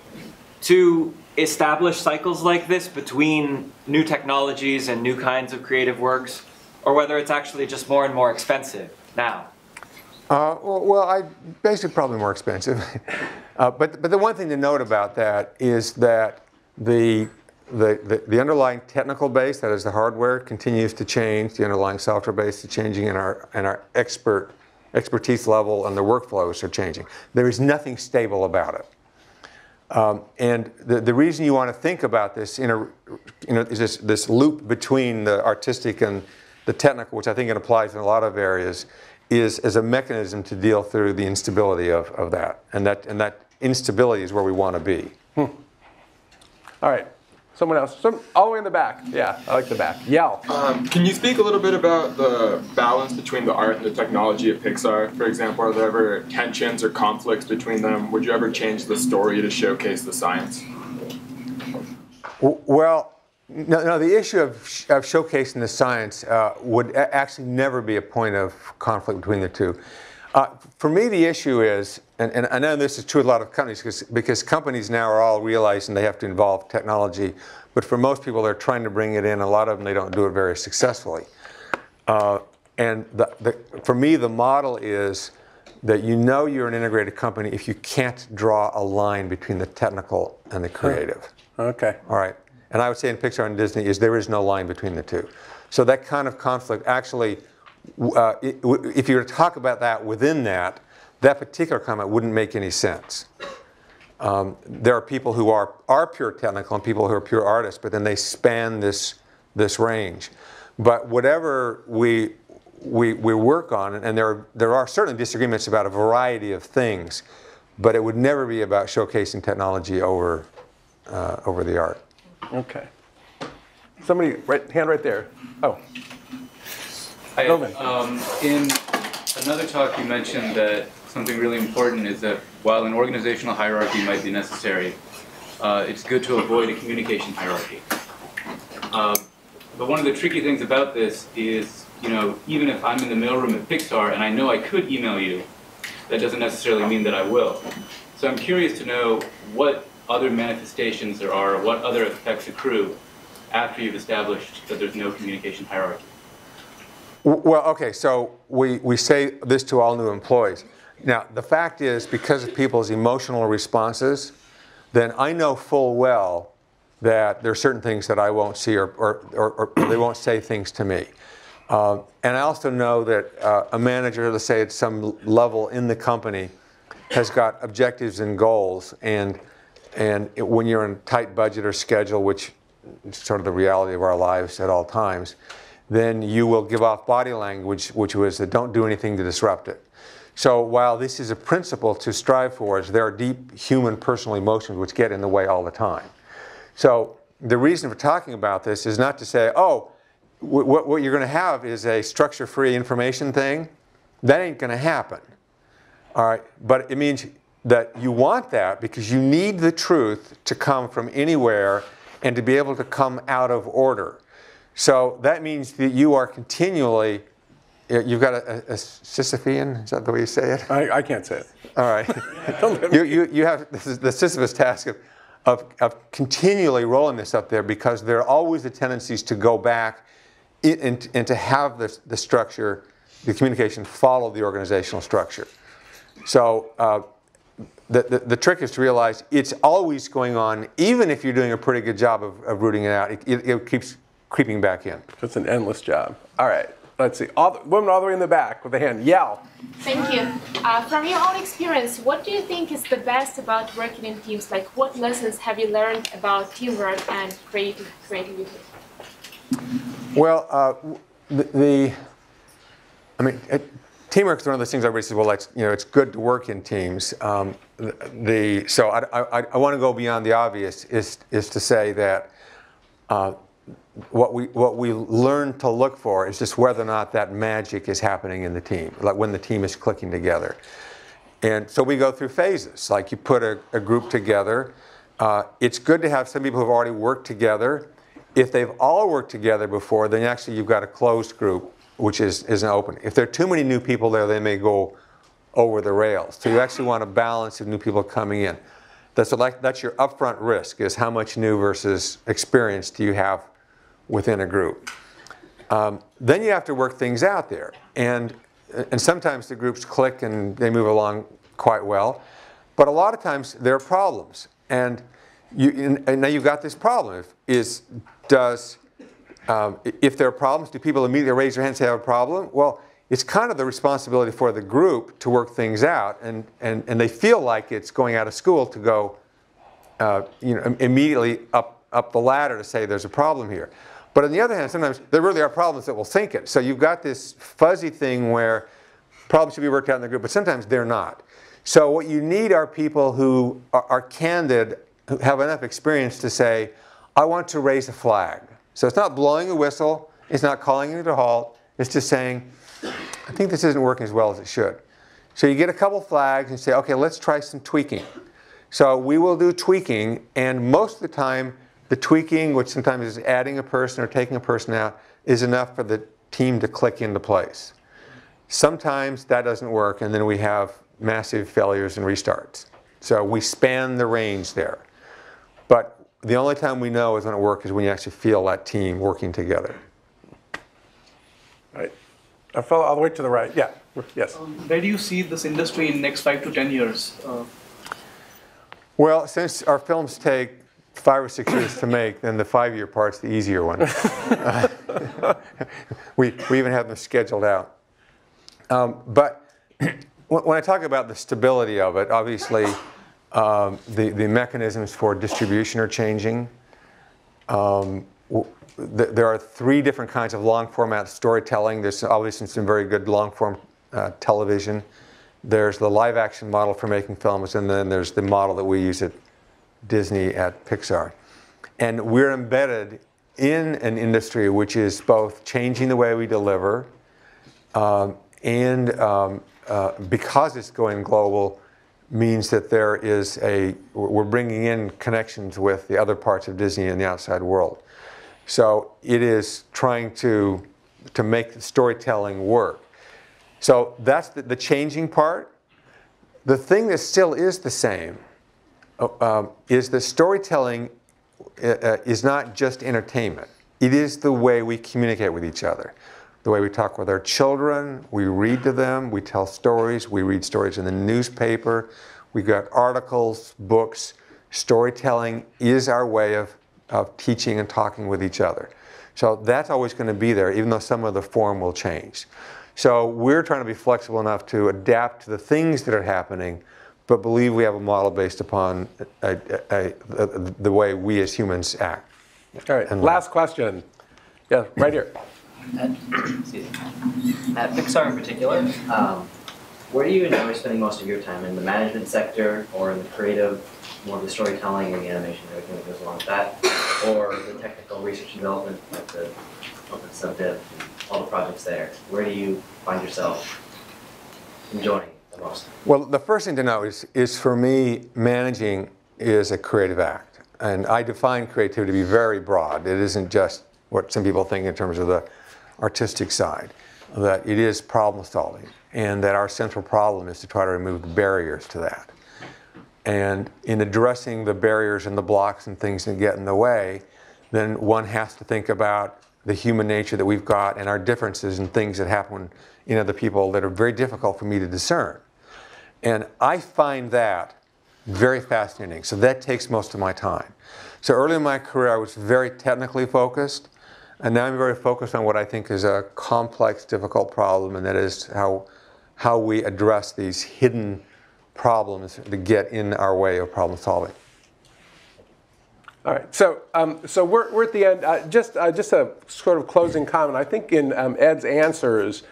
to establish cycles like this between new technologies and new kinds of creative works, or whether it's actually just more and more expensive now. Basically probably more expensive. But the one thing to note about that is that the underlying technical base, that is the hardware, continues to change. The underlying software base is changing, and our expertise level and the workflows are changing. There is nothing stable about it. And the reason you want to think about this is this loop between the artistic and the technical, which I think it applies in a lot of areas, is as a mechanism to deal through the instability of that. And that instability is where we want to be. Hmm. All right. Someone else, all the way in the back. Yeah, I like the back. Yell. Can you speak a little bit about the balance between the art and the technology at Pixar? For example, are there ever tensions or conflicts between them? Would you ever change the story to showcase the science? Well, no, the issue of showcasing the science would actually never be a point of conflict between the two. For me, the issue is, and I know this is true of a lot of companies, because companies now are all realizing they have to involve technology, but for most people, they're trying to bring it in. A lot of them, they don't do it very successfully. And for me, the model is that you're an integrated company if you can't draw a line between the technical and the creative. Okay. All right. And I would say in Pixar and Disney is there is no line between the two. So that kind of conflict actually, if you were to talk about that within that particular comment wouldn't make any sense. There are people who are pure technical and people who are pure artists, but then they span this range. But whatever we work on, and there are certainly disagreements about a variety of things, but it would never be about showcasing technology over the art. Okay. Somebody, hand right there. Oh. Hi, in another talk you mentioned that something really important is that while an organizational hierarchy might be necessary, it's good to avoid a communication hierarchy. But one of the tricky things about this is, even if I'm in the mailroom at Pixar and I know I could email you, that doesn't necessarily mean that I will. So I'm curious to know what other manifestations there are, what other effects accrue after you've established that there's no communication hierarchy. Well, okay, so we say this to all new employees. Now, the fact is, because of people's emotional responses, then I know full well that there are certain things that I won't see or they won't say things to me. And I also know that a manager, let's say at some level in the company, has got objectives and goals. And when you're in a tight budget or schedule, which is sort of the reality of our lives at all times, then you will give off body language, which was that don't do anything to disrupt it. So while this is a principle to strive for, there are deep human personal emotions which get in the way all the time. So the reason for talking about this is not to say, oh, what you're going to have is a structure-free information thing. That ain't going to happen. All right, but it means that you want that because you need the truth to come from anywhere and to be able to come out of order. So that means that you are continually, you've got a Sisyphean, is that the way you say it? I can't say it. All right. You have this is the Sisyphus task of continually rolling this up there, because there are always the tendencies to go back and to have the structure, the communication follow the organizational structure. So the trick is to realize it's always going on, even if you're doing a pretty good job of rooting it out. It keeps creeping back in. It's an endless job. All right, let's see. Woman all the way in the back with a hand. Yell. Thank you. From your own experience, what do you think is the best about working in teams? Like, what lessons have you learned about teamwork and creativity? Well, teamwork is one of those things everybody says, well, it's good to work in teams. So I want to go beyond the obvious, is to say that what we learn to look for is just whether or not that magic is happening in the team, like when the team is clicking together. And so we go through phases, like you put a group together It's good to have some people who've already worked together. If they've all worked together before, then actually you've got a closed group, which is an open. If there are too many new people there, they may go over the rails. So you actually want a balance of new people coming in. That's your upfront risk, is how much new versus experience do you have within a group. Then you have to work things out there. And sometimes the groups click and they move along quite well. But a lot of times there are problems. And now you've got this problem. If there are problems, do people immediately raise their hands and say, I have a problem? Well, it's kind of the responsibility for the group to work things out, and they feel like it's going out of school to go immediately up the ladder to say there's a problem here. But on the other hand, sometimes there really are problems that will sink it. So you've got this fuzzy thing where problems should be worked out in the group, but sometimes they're not. So what you need are people who are candid, who have enough experience to say, I want to raise a flag. So it's not blowing a whistle, it's not calling it a halt, it's just saying, I think this isn't working as well as it should. So you get a couple flags and say, okay, let's try some tweaking. So we will do tweaking, and most of the time, the tweaking, which sometimes is adding a person or taking a person out, is enough for the team to click into place. Sometimes that doesn't work, and then we have massive failures and restarts. So we span the range there. But the only time we know it's going to work is when you actually feel that team working together. All right. A fellow all the way to the right. Yeah. Yes. Where do you see this industry in next 5 to 10 years? Well, since our films take 5 or 6 years to make, then the 5-year part's the easier one. We even have them scheduled out. But when I talk about the stability of it, obviously the mechanisms for distribution are changing. There are 3 different kinds of long-format storytelling. There's obviously some very good long-form television. There's the live-action model for making films, and then there's the model that we use at Disney, at Pixar. And we're embedded in an industry which is both changing the way we deliver, because it's going global, means that there is we're bringing in connections with the other parts of Disney and the outside world. So it is trying to make the storytelling work. So that's the changing part. The thing that still is the same is the storytelling is not just entertainment. It is the way we communicate with each other, the way we talk with our children, we read to them, we tell stories, we read stories in the newspaper, we've got articles, books. Storytelling is our way of teaching and talking with each other. So that's always going to be there, even though some of the form will change. So we're trying to be flexible enough to adapt to the things that are happening, but believe we have a model based upon the way we as humans act. All right, last question. Yeah, right here. At Pixar in particular, where do you enjoy spending most of your time? In the management sector, or in the creative, more of the storytelling and the animation and everything that goes along with that, or the technical research and development, like the open subdiv and all the projects there? Where do you find yourself enjoying the most? Well, the first thing to know is for me, managing is a creative act. And I define creativity to be very broad. It isn't just what some people think in terms of the artistic side, that it is problem solving, and that our central problem is to try to remove the barriers to that. And in addressing the barriers and the blocks and things that get in the way, then one has to think about the human nature that we've got and our differences and things that happen in other people that are very difficult for me to discern. And I find that very fascinating. So that takes most of my time. So early in my career, I was very technically focused. And now I'm very focused on what I think is a complex, difficult problem, and that is how we address these hidden problems that get in our way of problem solving. All right, so we're at the end. Just a sort of closing comment. I think in Ed's answers,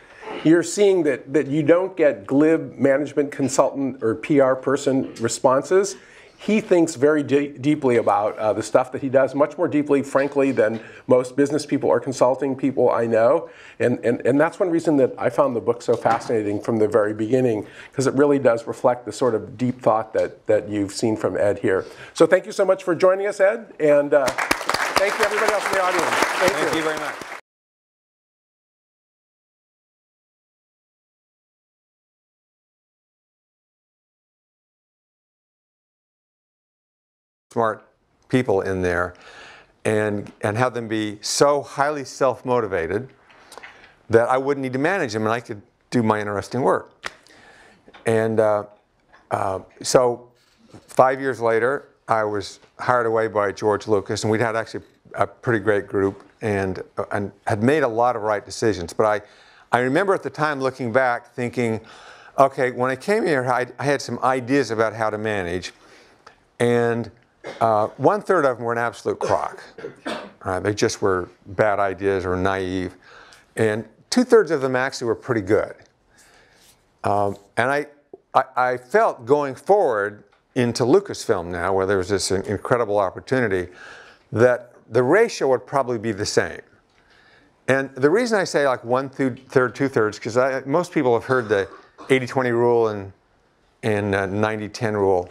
you're seeing that you don't get glib management consultant or PR person responses. He thinks very deeply about the stuff that he does, much more deeply, frankly, than most business people or consulting people I know. And that's one reason that I found the book so fascinating from the very beginning, because it really does reflect the sort of deep thought that you've seen from Ed here. So thank you so much for joining us, Ed. And thank you, everybody else in the audience. Thank you very much. Smart people in there, and have them be so highly self-motivated that I wouldn't need to manage them and I could do my interesting work. And so 5 years later, I was hired away by George Lucas, and we'd had actually a pretty great group and had made a lot of right decisions. But I remember at the time looking back thinking, okay, when I came here, I had some ideas about how to manage, and 1/3 of them were an absolute crock. They just were bad ideas or naive. And 2/3 of them actually were pretty good. And I felt going forward into Lucasfilm now, where there was this incredible opportunity, that the ratio would probably be the same. And the reason I say like 1/3, 2/3, because most people have heard the 80-20 rule and 90-10 rule.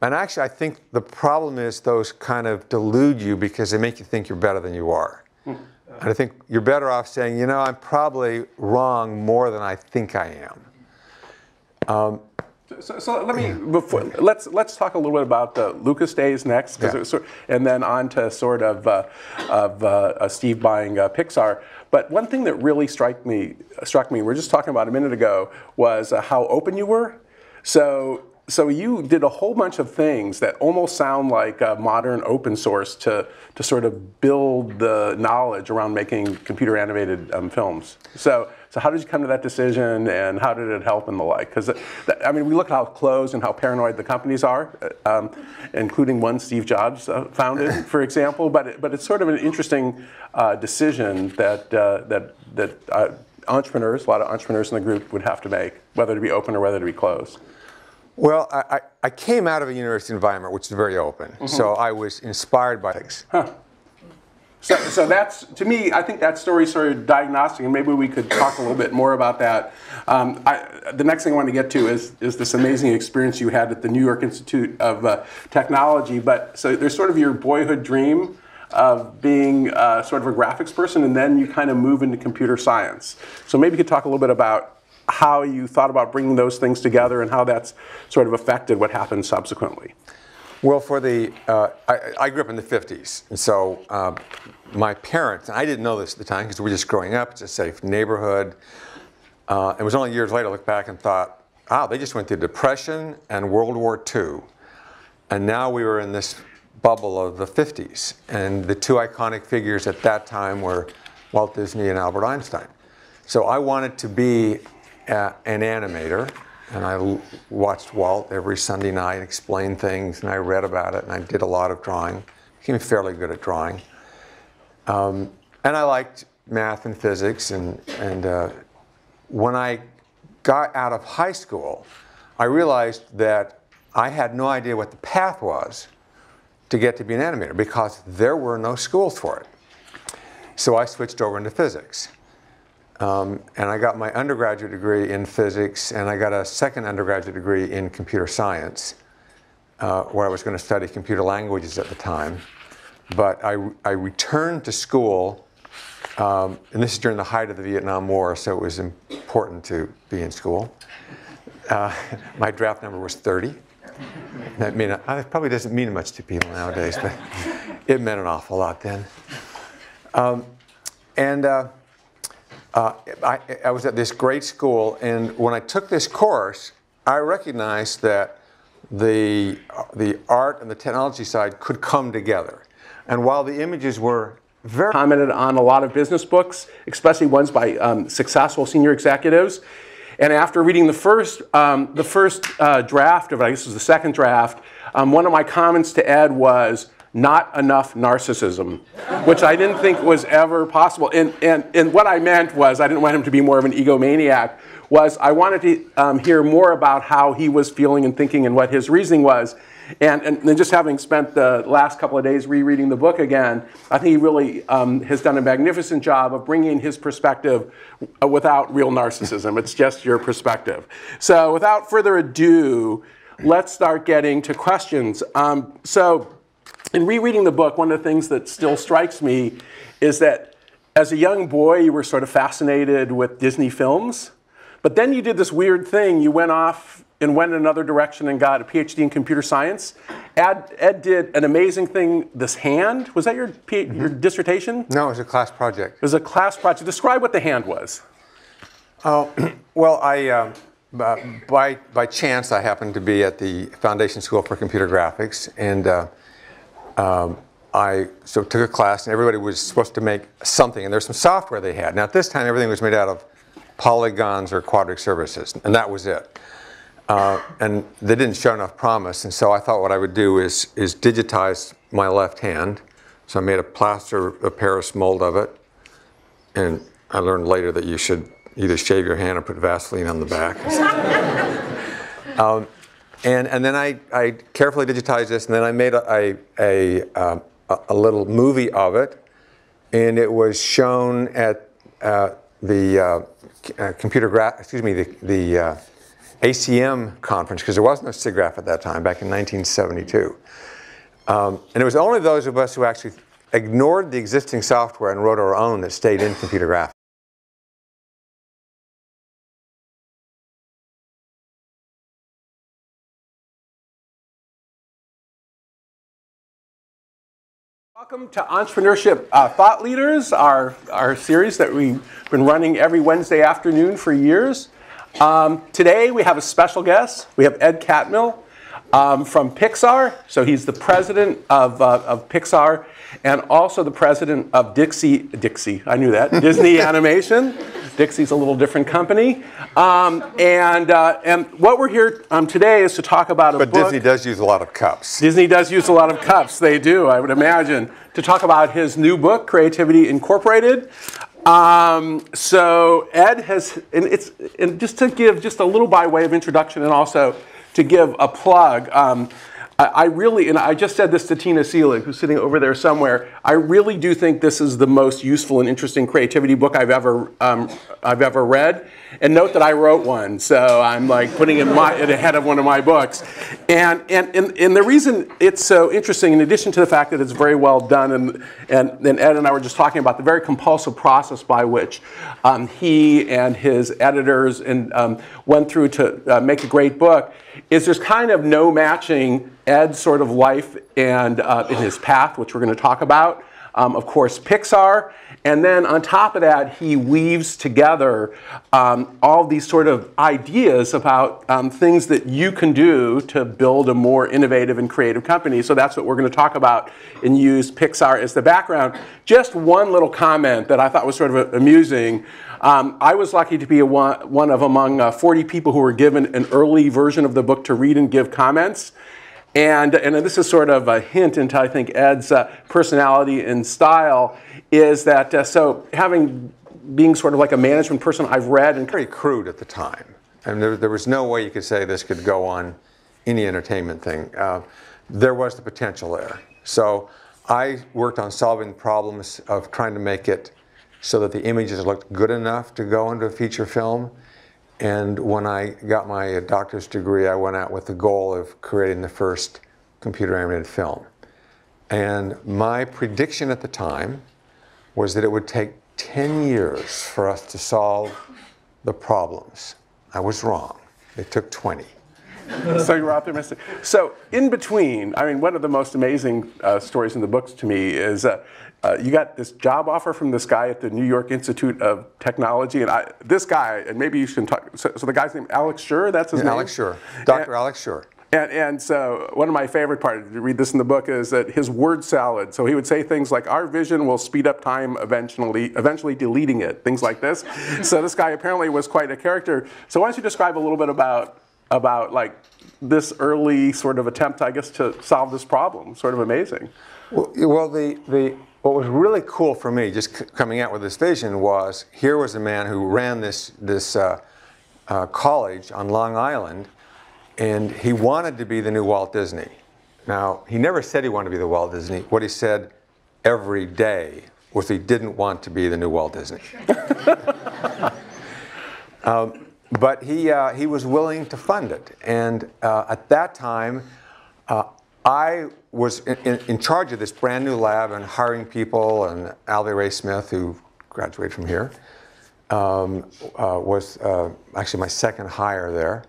And actually, I think the problem is those kind of delude you because they make you think you're better than you are. And I think you're better off saying, you know, I'm probably wrong more than I think I am. So let me, let's talk a little bit about the Lucas days next, and then on to sort of, Steve buying Pixar. But one thing that really struck me, we were just talking about a minute ago, was how open you were. So you did a whole bunch of things that almost sound like modern open source to sort of build the knowledge around making computer animated films. So how did you come to that decision, and how did it help and the like? Because I mean, we look at how closed and how paranoid the companies are, including one Steve Jobs founded, for example. But it's sort of an interesting decision that entrepreneurs, a lot of entrepreneurs in the group, would have to make, whether to be open or whether to be closed. Well, I came out of a university environment which is very open, so I was inspired by things. So that's, to me, I think that story is sort of diagnostic, and maybe we could talk a little bit more about that. The next thing I want to get to is this amazing experience you had at the New York Institute of Technology. But so there's sort of your boyhood dream of being sort of a graphics person, and then you kind of move into computer science. So maybe you could talk a little bit about how you thought about bringing those things together and how that's sort of affected what happened subsequently. Well, for the, I grew up in the 50s. And so my parents, and I didn't know this at the time because we were just growing up, it's a safe neighborhood. It was only years later I looked back and thought, wow, they just went through Depression and World War II. And now we were in this bubble of the 50s. And the two iconic figures at that time were Walt Disney and Albert Einstein. So I wanted to be an animator, and I watched Walt every Sunday night explain things, and I read about it, and I did a lot of drawing. Became fairly good at drawing, and I liked math and physics. And when I got out of high school, I realized that I had no idea what the path was to get to be an animator because there were no schools for it. So I switched over into physics. And I got my undergraduate degree in physics, and I got a second undergraduate degree in computer science, where I was going to study computer languages at the time. But I returned to school, and this is during the height of the Vietnam War, so it was important to be in school. My draft number was 30. That mean, it probably doesn't mean much to people nowadays, but it meant an awful lot then. I was at this great school, and when I took this course, I recognized that the art and the technology side could come together. And while the images were very commented on a lot of business books, especially ones by successful senior executives, and after reading the first draft of it, I guess it was the second draft, one of my comments to Ed was, "Not enough narcissism," which I didn't think was ever possible. And what I meant was I didn't want him to be more of an egomaniac, was I wanted to hear more about how he was feeling and thinking and what his reasoning was. And then just having spent the last couple of days rereading the book again, I think he really has done a magnificent job of bringing his perspective without real narcissism. It's just your perspective. So without further ado, let's start getting to questions. So in rereading the book, one of the things that still strikes me is that as a young boy, you were sort of fascinated with Disney films. But then you did this weird thing. You went off and went another direction and got a PhD in computer science. Ed did an amazing thing, this hand. Was that your, your dissertation? No, it was a class project. It was a class project. Describe what the hand was. Oh, well, I, by chance, I happened to be at the Foundation School for Computer Graphics. And I took a class, and everybody was supposed to make something. And there's some software they had. Now, at this time, everything was made out of polygons or quadratic services. And that was it. And they didn't show enough promise. And so I thought what I would do is digitize my left hand. So I made a plaster of Paris mold of it. And I learned later that you should either shave your hand or put Vaseline on the back. And then I carefully digitized this. And then I made a little movie of it. And it was shown at the ACM conference, because there was no SIGGRAPH at that time, back in 1972. And it was only those of us who actually ignored the existing software and wrote our own that stayed in computer graphics. Welcome to Entrepreneurship Thought Leaders, our series that we've been running every Wednesday afternoon for years. Today we have a special guest. We have Ed Catmull from Pixar. So he's the president of Pixar and also the president of Disney Animation. Dixie's a little different company. And what we're here today is to talk about a book. But Disney does use a lot of cups. Disney does use a lot of cups. They do, I would imagine. To talk about his new book, Creativity Incorporated. So Ed has, and just to give just a little by way of introduction and also to give a plug, I really, and I just said this to Tina Seelig, who's sitting over there somewhere, I really do think this is the most useful and interesting creativity book I've ever read. And note that I wrote one, so I'm like putting it at the head of one of my books. And the reason it's so interesting, in addition to the fact that it's very well done, and Ed and I were just talking about the very compulsive process by which he and his editors and went through to make a great book, is there's kind of no matching Ed's sort of life and in his path, which we're going to talk about. Of course, Pixar. And then on top of that, he weaves together all these sort of ideas about things that you can do to build a more innovative and creative company. So that's what we're going to talk about and use Pixar as the background. Just one little comment that I thought was sort of amusing. I was lucky to be one of among 40 people who were given an early version of the book to read and give comments. And this is sort of a hint into, I think, Ed's personality and style, is that, so having, being sort of like a management person, I've read and very crude at the time. And there was no way you could say this could go on any entertainment thing. There was the potential there. So I worked on solving problems of trying to make it so that the images looked good enough to go into a feature film. And when I got my doctor's degree, I went out with the goal of creating the first computer-animated film. And my prediction at the time was that it would take 10 years for us to solve the problems. I was wrong. It took 20. So you were optimistic. So in between, I mean, one of the most amazing stories in the books to me is you got this job offer from this guy at the New York Institute of Technology, and this guy, and maybe you should talk, so the guy's named Alex Schur, that's his name? Alex Schur, Dr. Alex Schur. And so one of my favorite parts, to read this in the book, is that his word salad. So he would say things like, our vision will speed up time, eventually deleting it, things like this. So this guy apparently was quite a character. So why don't you describe a little bit about like this early sort of attempt, I guess, to solve this problem. Sort of amazing. Well, what was really cool for me, just coming out with this vision, was here was a man who ran this college on Long Island, and he wanted to be the new Walt Disney. Now, he never said he wanted to be the Walt Disney. What he said every day was he didn't want to be the new Walt Disney. But he was willing to fund it. And at that time, I was in charge of this brand new lab and hiring people, and Alvy Ray Smith, who graduated from here, was actually my second hire there.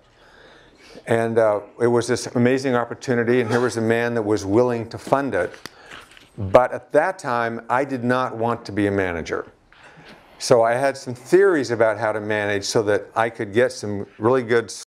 And it was this amazing opportunity, and here was a man that was willing to fund it. But at that time, I did not want to be a manager. So I had some theories about how to manage so that I could get some really good